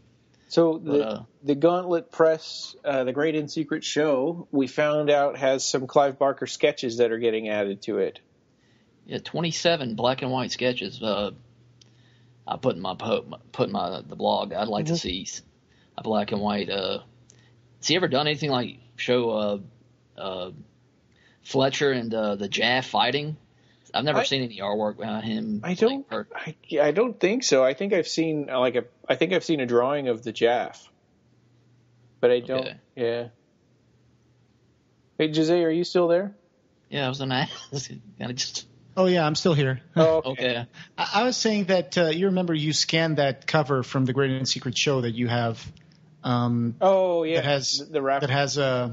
So the, but, uh, the Gauntlet Press, uh, The Great and Secret Show, we found out has some Clive Barker sketches that are getting added to it. Yeah, twenty-seven black and white sketches. Uh, I put in my put in my the blog. I'd like mm-hmm. to see a black and white. Uh, has he ever done anything like show uh, uh, Fletcher and uh, the Jaff fighting? I've never I, seen any artwork about him. I don't. I, I don't think so. I think I've seen like a. I think I've seen a drawing of the Jaff, but I don't. Okay. Yeah. Hey, Jose, are you still there? Yeah, I was on that. Just... Oh yeah, I'm still here. Oh, okay. okay. I, I was saying that uh, you remember you scanned that cover from The Great and Secret Show that you have. Um, oh yeah. That has the, the that has uh,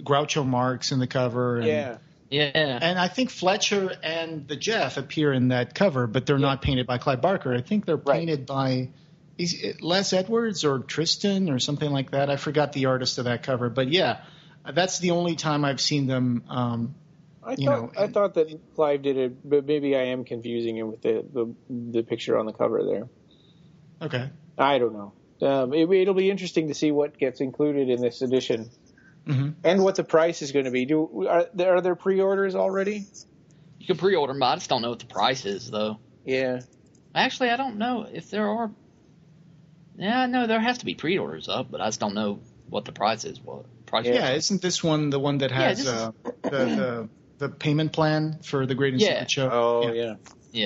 Groucho Marx in the cover. And, yeah. Yeah, and I think Fletcher and the Jaff appear in that cover, but they're yeah. not painted by Clive Barker. I think they're painted right. by is it Les Edwards or Tristan or something like that. I forgot the artist of that cover, but yeah, that's the only time I've seen them. Um, I you thought know, I and, thought that Clive did it, but maybe I am confusing him with the the, the picture on the cover there. Okay, I don't know. Um, it, it'll be interesting to see what gets included in this edition. Mm-hmm. And what the price is going to be. Do are there, are there pre-orders already? You can pre-order them. I just don't know what the price is, though. Yeah. Actually, I don't know if there are. Yeah, no, there has to be pre-orders up, but I just don't know what the price is. What price? Yeah, is. Isn't this one the one that has yeah, uh, the, the the payment plan for The Great and Secret yeah. Show? Oh yeah, yeah,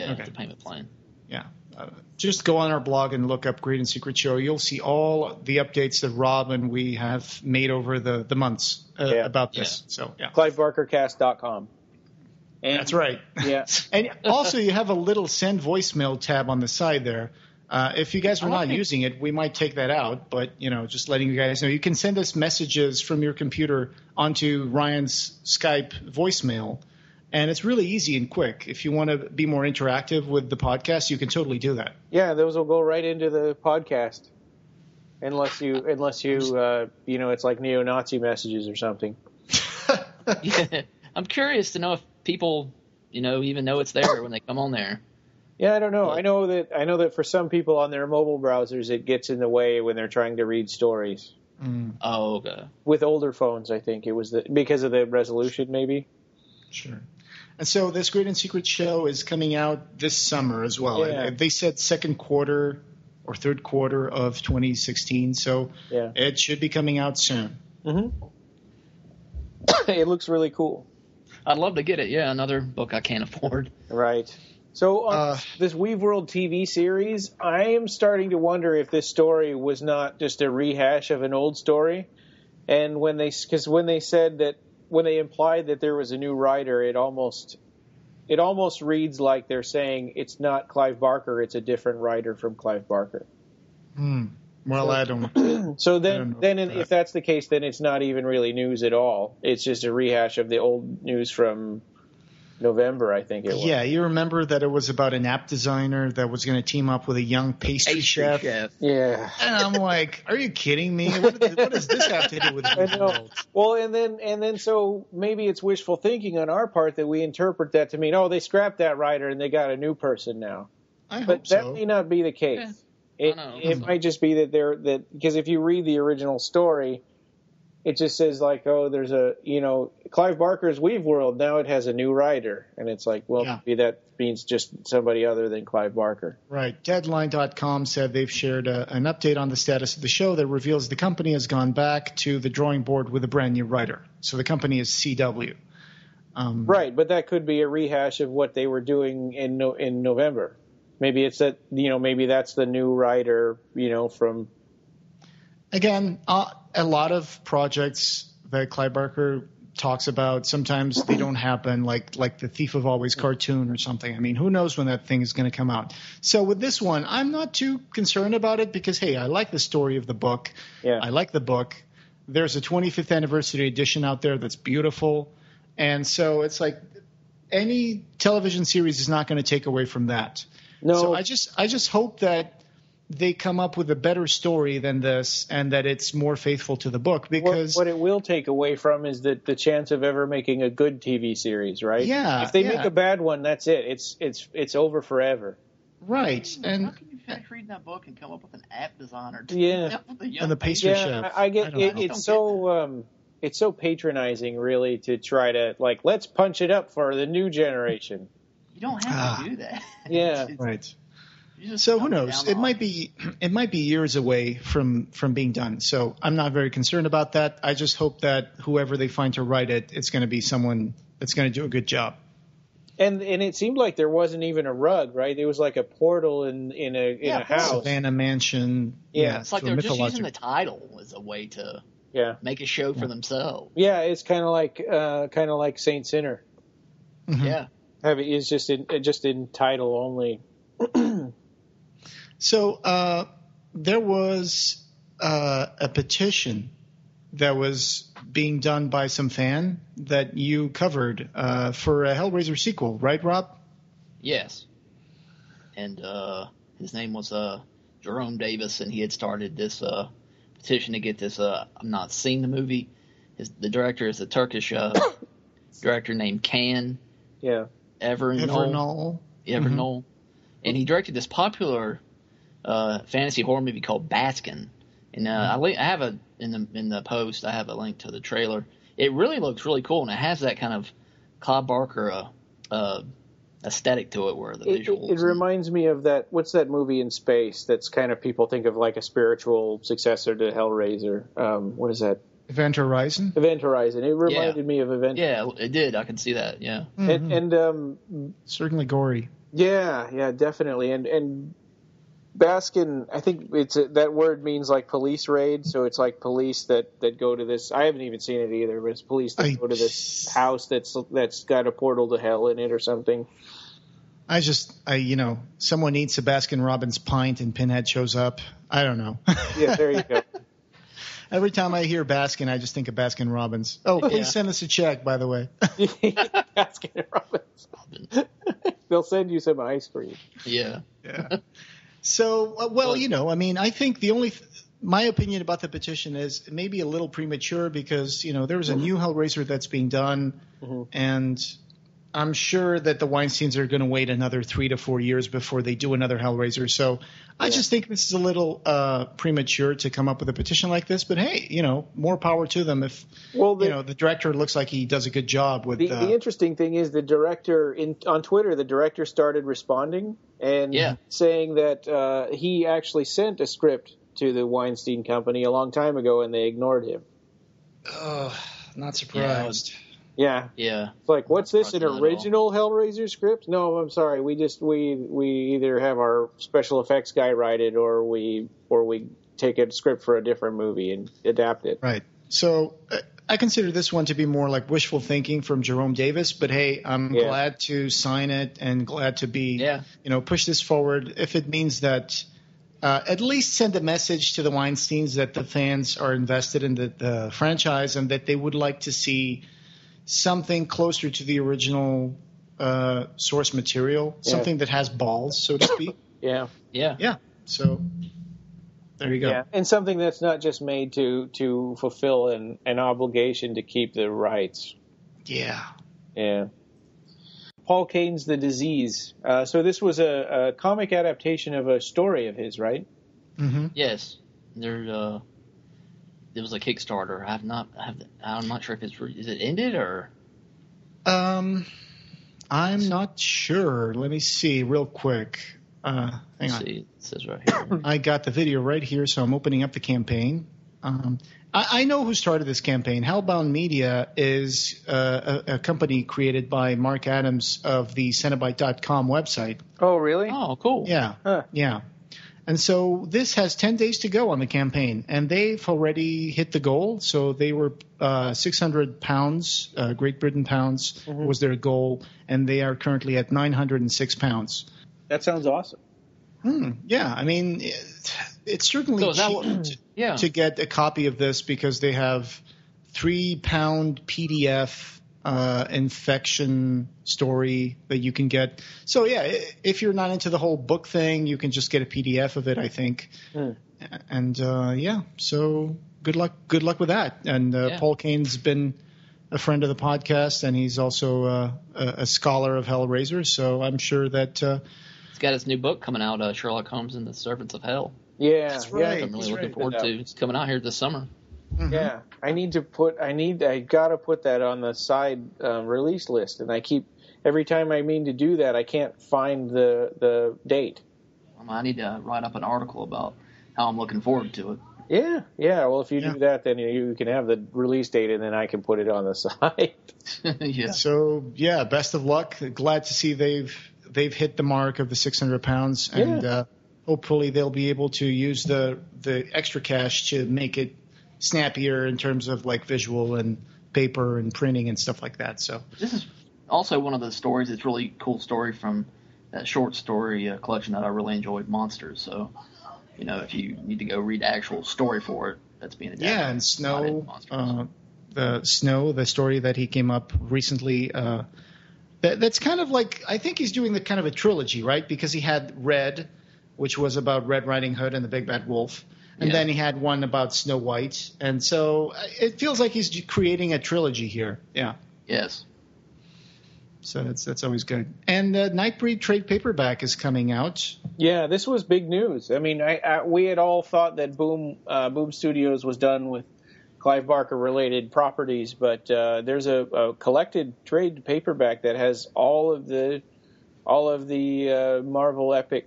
yeah okay. The payment plan. Yeah. Uh, just go on our blog and look up Great and Secret Show. You'll see all the updates that Rob and we have made over the, the months uh, yeah. about this. Yeah. So, yeah. clive barker cast dot com. And, that's right. Yeah. And also you have a little send voicemail tab on the side there. Uh, if you guys were not think... using it, we might take that out. But, you know, just letting you guys know, you can send us messages from your computer onto Ryan's Skype voicemail. And it's really easy and quick. If you want to be more interactive with the podcast, you can totally do that. Yeah, those will go right into the podcast, unless you, unless you, uh, you know, it's like neo-Nazi messages or something. yeah. I'm curious to know if people, you know, even know it's there when they come on there. Yeah, I don't know. But, I know that I know that for some people on their mobile browsers, it gets in the way when they're trying to read stories. Mm. Oh, okay. With older phones, I think it was the, because of the resolution, maybe. Sure. And so this Great and Secret Show is coming out this summer as well. Yeah. They said second quarter or third quarter of twenty sixteen, so yeah. It should be coming out soon. Mm-hmm. It looks really cool. I'd love to get it. Yeah, another book I can't afford. Right. So on uh, this Weave World T V series, I am starting to wonder if this story was not just a rehash of an old story. And when they, because when they said that, when they implied that there was a new writer, it almost, it almost reads like they're saying it's not Clive Barker; it's a different writer from Clive Barker. Hmm. Well, so, I don't. So then, don't then that. If that's the case, then it's not even really news at all. It's just a rehash of the old news from November, I think it was. Yeah, you remember that it was about an app designer that was going to team up with a young pastry, pastry chef. chef. Yeah. And I'm like, are you kidding me? What, what does this have to do with the Well, and then and then so maybe it's wishful thinking on our part that we interpret that to mean, oh, they scrapped that writer and they got a new person now. I but hope so. But that may not be the case. Yeah. It, it might just be that they're that because if you read the original story, it just says like, oh, there's a, you know, Clive Barker's Weave World. Now it has a new writer. And it's like, well, yeah. Maybe that means just somebody other than Clive Barker. Right. Deadline dot com said they've shared a, an update on the status of the show that reveals the company has gone back to the drawing board with a brand new writer. So the company is C W. Um, right. But that could be a rehash of what they were doing in no, in November. Maybe it's that, you know, maybe that's the new writer, you know, from. Again, uh, a lot of projects that Clive Barker talks about, sometimes they don't happen, like like the Thief of Always cartoon or something. I mean, who knows when that thing is going to come out. So with this one, I'm not too concerned about it because, hey, I like the story of the book. Yeah. I like the book. There's a twenty-fifth anniversary edition out there that's beautiful. And so it's like any television series is not going to take away from that. No. So I just I just hope that they come up with a better story than this and that it's more faithful to the book because what, what it will take away from is that the chance of ever making a good T V series, right? Yeah. If they yeah. make a bad one, that's it. It's it's it's over forever. Right. And how can you finish reading that book and come up with an app designer? Yeah. The and the pastry yeah, chef. I, I get I it, it's I so get um it's so patronizing really to try to like let's punch it up for the new generation. You don't have ah, to do that. Yeah, it's, right. So who knows? It might be it might be years away from, from being done. So I'm not very concerned about that. I just hope that whoever they find to write it, it's going to be someone that's going to do a good job. And and it seemed like there wasn't even a rug, right? It was like a portal in in a in yeah, a house, Savannah mansion. Yeah, yeah it's like they're just using the title as a way to yeah. make a show for yeah. themselves. Yeah, it's kind of like uh, kind of like Saint Sinner. Mm-hmm. Yeah. Have it is just in just in title only. So uh, there was uh, a petition that was being done by some fan that you covered uh, for a Hellraiser sequel, right, Rob? Yes. And uh, his name was uh, Jerome Davis, and he had started this uh, petition to get this. Uh, I'm not seeing the movie. His, the director is a Turkish uh, director named Can. Yeah. Evernol, Evernol, mm-hmm. And he directed this popular uh, fantasy horror movie called Baskin. And uh, mm-hmm. I, li- I have a in the in the post. I have a link to the trailer. It really looks really cool, and it has that kind of Clive Barker uh, uh, aesthetic to it, where the it, visuals. It, it reminds me of that. What's that movie in space? That's kind of people think of like a spiritual successor to Hellraiser. Um, what is that? Event Horizon? Event Horizon. It reminded yeah. me of Event Horizon. Yeah, it did. I can see that, yeah. Mm-hmm. And, and um, certainly gory. Yeah, yeah, definitely. And and Baskin, I think it's a, that word means like police raid, so it's like police that, that go to this. I haven't even seen it either, but it's police that I, go to this house that's that's got a portal to hell in it or something. I just, I you know, someone eats a Baskin-Robbins pint and Pinhead shows up. I don't know. Yeah, there you go. Every time I hear Baskin, I just think of Baskin-Robbins. Oh, please yeah. send us a check, by the way. Baskin-Robbins. They'll send you some ice cream. Yeah. Yeah. So, uh, well, you know, I mean, I think the only th- – my opinion about the petition is maybe a little premature because, you know, there was a new Hellraiser that's being done mm-hmm. and – I'm sure that the Weinsteins are going to wait another three to four years before they do another Hellraiser. So I yeah. just think this is a little uh, premature to come up with a petition like this. But, hey, you know, more power to them if well, the, you know, the director looks like he does a good job. With The, uh, the interesting thing is the director in, on Twitter, the director started responding and yeah. saying that uh, he actually sent a script to the Weinstein Company a long time ago and they ignored him. Oh, not surprised. Yeah. Yeah, yeah. It's like, what's this? An original Hellraiser script? No, I'm sorry. We just we we either have our special effects guy write it, or we or we take a script for a different movie and adapt it. Right. So uh, I consider this one to be more like wishful thinking from Jerome Davis. But hey, I'm yeah. glad to sign it and glad to be yeah. you know push this forward if it means that. Uh, at least send a message to the Weinsteins that the fans are invested in the, the franchise and that they would like to see something closer to the original uh, source material, yeah. something that has balls, so to speak. yeah. Yeah. Yeah. So there you go. Yeah. And something that's not just made to, to fulfill an, an obligation to keep the rights. Yeah. Yeah. Paul Kane's The Disease. Uh, so this was a, a comic adaptation of a story of his, right? Mm-hmm. Yes. There, uh, there was a Kickstarter. I have not. I have, I'm not sure if it's is it ended or. Um, I'm so, not sure. Let me see real quick. Uh, hang on. See. It says right here. I got the video right here, so I'm opening up the campaign. Um, I, I know who started this campaign. Hellbound Media is uh, a, a company created by Mark Adams of the Cenobite dot com website. Oh, really? Oh, cool. Yeah. Huh. Yeah. And so this has ten days to go on the campaign, and they've already hit the goal. So they were uh, six hundred pounds, uh, Great Britain pounds mm-hmm. was their goal, and they are currently at nine hundred six pounds. That sounds awesome. Hmm. Yeah. I mean, it, it's certainly so that, cheap to, yeah. to get a copy of this because they have three-pound P D F uh, infection story that you can get. So, yeah, if you're not into the whole book thing, you can just get a P D F of it, I think. Hmm. And, uh, yeah, so good luck Good luck with that. And uh, yeah. Paul Kane's been a friend of the podcast, and he's also uh, a, a scholar of Hellraiser, so I'm sure that uh, – He's got his new book coming out, uh, Sherlock Holmes and the Servants of Hell. Yeah, that's right. Yeah, I'm really looking forward to. It's coming out here this summer. Mm-hmm. Yeah, I need to put. I need. I gotta put that on the side uh, release list, and I keep every time I mean to do that, I can't find the the date. Um, I need to write up an article about how I'm looking forward to it. Yeah, yeah. Well, if you yeah. do that, then you can have the release date, and then I can put it on the side. yeah. So yeah, best of luck. Glad to see they've. They've hit the mark of the six hundred pounds, and yeah. uh, hopefully they'll be able to use the the extra cash to make it snappier in terms of like visual and paper and printing and stuff like that. So this is also one of the stories that's really cool story from that short story uh, collection that I really enjoyed, Monsters. So you know if you need to go read the actual story for it, that's being adapted. Yeah, and Snow, uh, the Snow, the story that he came up recently. Uh, That, that's kind of like – I think he's doing the kind of a trilogy, right? Because he had Red, which was about Red Riding Hood and the Big Bad Wolf. And yeah. then he had one about Snow White. And so it feels like he's creating a trilogy here. Yeah. Yes. So that's that's always good. And uh, Nightbreed trade paperback is coming out. Yeah, this was big news. I mean I, I, we had all thought that Boom uh, Boom Studios was done with Clive Barker-related properties, but uh, there's a, a collected trade paperback that has all of the all of the uh, Marvel Epic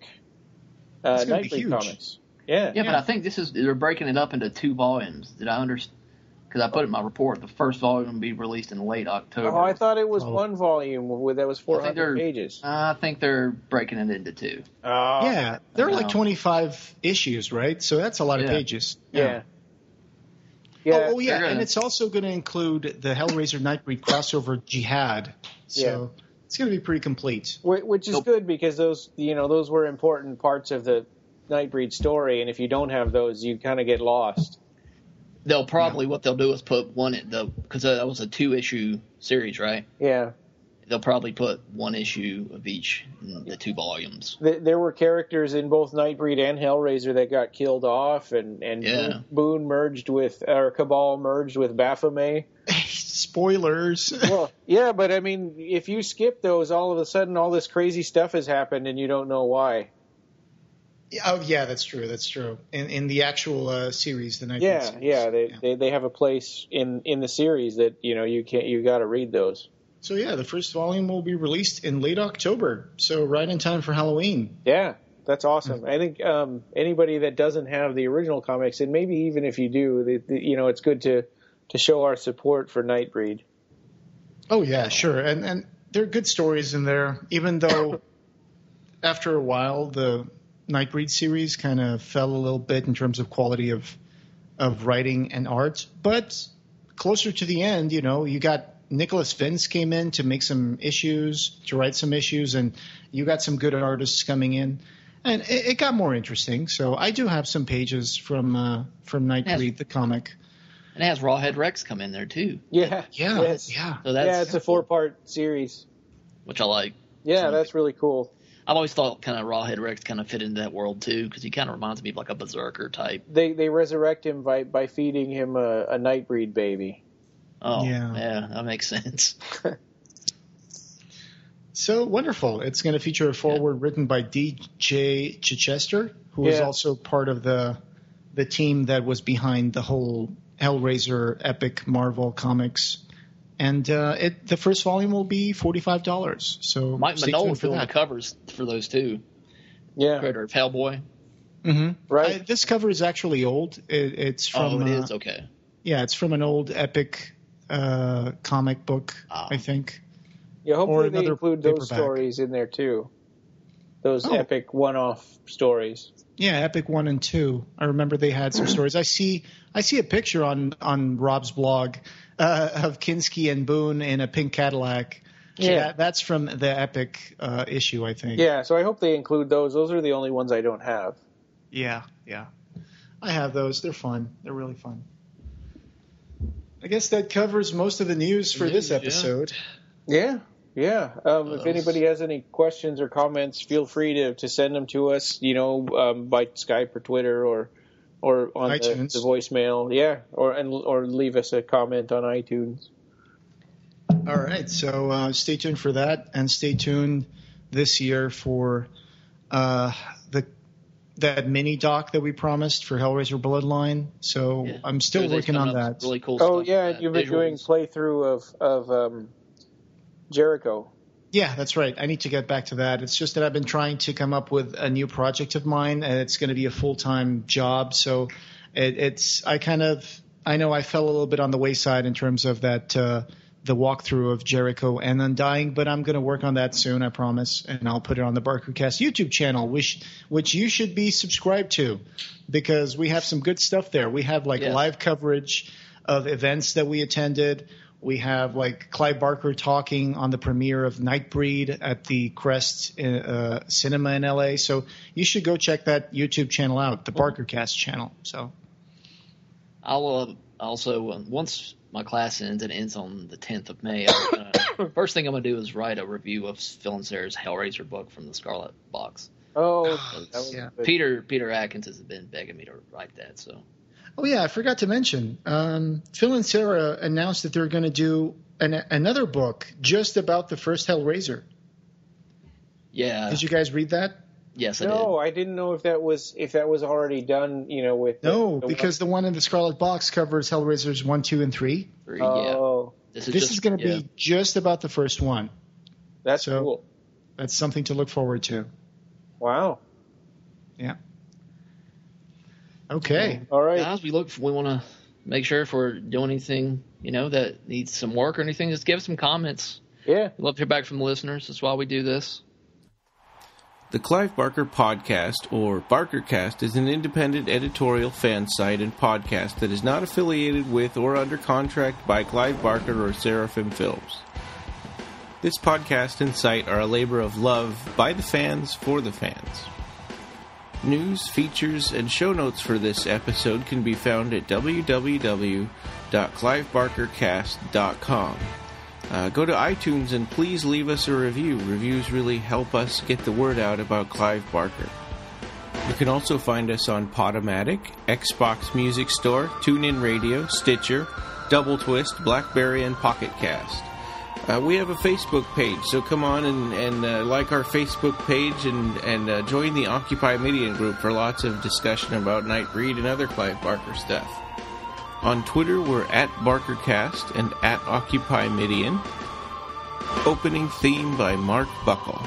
uh, Nightbreed comics. Yeah, yeah, yeah, but I think this is they're breaking it up into two volumes. Did I understand? Because I put oh. it in my report, the first volume will be released in late October. Oh, I thought it was oh. one volume with that was four hundred I pages. I think they're breaking it into two. Oh. Yeah, they're like twenty-five issues, right? So that's a lot yeah. of pages. Yeah. yeah. Yeah, oh, oh yeah, and it's also going to include the Hellraiser Nightbreed crossover Jihad. So yeah. it's going to be pretty complete, which is good because those, you know, those were important parts of the Nightbreed story, and if you don't have those, you kind of get lost. They'll probably yeah. what they'll do is put one in the because that was a two issue series, right? Yeah. They'll probably put one issue of each in the two volumes. There were characters in both Nightbreed and Hellraiser that got killed off, and, and yeah. Boone merged with – or Cabal merged with Baphomet. spoilers. Well, yeah, but I mean, if you skip those, all of a sudden all this crazy stuff has happened and you don't know why. Oh, yeah, that's true. That's true. In, in the actual uh, series, the Nightbreed yeah, series. Yeah, they, yeah, they they have a place in, in the series that, you know, you can't, you got to read those. So, yeah, the first volume will be released in late October, so right in time for Halloween. Yeah, that's awesome. Mm-hmm. I think um, anybody that doesn't have the original comics, and maybe even if you do, the, the, you know, it's good to, to show our support for Nightbreed. Oh, yeah, sure. And, and there are good stories in there, even though after a while the Nightbreed series kind of fell a little bit in terms of quality of of writing and art. But closer to the end, you know, you got Nicholas Vince came in to make some issues, to write some issues, and you got some good artists coming in. And it, it got more interesting. So I do have some pages from uh, from Nightbreed, the comic. And it has Rawhead Rex come in there, too. Yeah. Yeah. Yes. Yeah. So that's, yeah, it's a four-part series. Which I like. Yeah, so that's really cool. I've always thought kind of Rawhead Rex kind of fit into that world, too, because he kind of reminds me of like a berserker type. They they resurrect him by, by feeding him a, a Nightbreed baby. Oh, yeah. yeah, that makes sense. So wonderful. It's going to feature a foreword yeah. written by D J Chichester, who yeah. is also part of the the team that was behind the whole Hellraiser Epic Marvel comics. And uh, it, the first volume will be forty-five dollars. So Mike Mignola doing the covers for those two. Yeah. Creator of Hellboy. Mm-hmm. Right. I, this cover is actually old. It, it's from. Oh, it uh, is? Okay. Yeah, it's from an old Epic uh, comic book, oh. I think. Yeah, hopefully they include those paperback. stories in there too. Those oh. Epic one-off stories. Yeah, Epic one and two. I remember they had some stories. I see. I see a picture on on Rob's blog uh, of Kinski and Boone in a pink Cadillac. So yeah, that, that's from the Epic uh, issue, I think. Yeah, so I hope they include those. Those are the only ones I don't have. Yeah, yeah, I have those. They're fun. They're really fun. I guess that covers most of the news for this episode. Yeah, yeah. yeah. Um, if anybody has any questions or comments, feel free to, to send them to us, you know, um, by Skype or Twitter or or on the, the voicemail. Yeah, or and or leave us a comment on iTunes. All right, so uh, stay tuned for that, and stay tuned this year for uh, the that mini doc that we promised for Hellraiser Bloodline. So yeah. I'm still so working on that. Really cool oh, stuff yeah, like you've been doing playthrough of, of um, Jericho. Yeah, that's right. I need to get back to that. It's just that I've been trying to come up with a new project of mine, and it's going to be a full-time job. So it, it's – I kind of – I know I fell a little bit on the wayside in terms of that uh, – the walkthrough of Jericho and Undying, but I'm going to work on that soon, I promise, and I'll put it on the BarkerCast YouTube channel, which which you should be subscribed to, because we have some good stuff there. We have like yeah. live coverage of events that we attended. We have like Clive Barker talking on the premiere of Nightbreed at the Crest uh, Cinema in L A. So you should go check that YouTube channel out, the BarkerCast channel. So I'll uh, also uh, once. My class ends, and it ends on the tenth of May. Gonna, first thing I'm going to do is write a review of Phil and Sarah's Hellraiser book from the Scarlet Box. Oh, that was yeah. Peter Peter Atkins has been begging me to write that. So, Oh, yeah, I forgot to mention. Um, Phil and Sarah announced that they're going to do an, another book just about the first Hellraiser. Yeah. Did you guys read that? Yes, I no, did. No, I didn't know if that was if that was already done, you know, with No, the, the because one. the one in the Scarlet Box covers Hellraisers one, two, and three. three, oh. yeah. This is, this just, is going to yeah. be just about the first one. That's so cool. That's something to look forward to. Wow. Yeah. Okay. All right. Guys, we look for, we want to make sure if we're doing anything, you know, that needs some work or anything, just give us some comments. Yeah. We'd love to hear back from the listeners. That's why we do this. The Clive Barker Podcast, or BarkerCast, is an independent editorial fan site and podcast that is not affiliated with or under contract by Clive Barker or Seraphim Films. This podcast and site are a labor of love by the fans for the fans. News, features, and show notes for this episode can be found at w w w dot clive barker cast dot com. Uh, go to iTunes and please leave us a review. Reviews really help us get the word out about Clive Barker. You can also find us on Podomatic, Xbox Music Store, TuneIn Radio, Stitcher, Double Twist, Blackberry, and Pocket Cast. Uh, we have a Facebook page, so come on and, and uh, like our Facebook page and, and uh, join the Occupy Media group for lots of discussion about Nightbreed and other Clive Barker stuff. On Twitter, we're at BarkerCast and at Occupy Midian. Opening theme by Mark Buckle.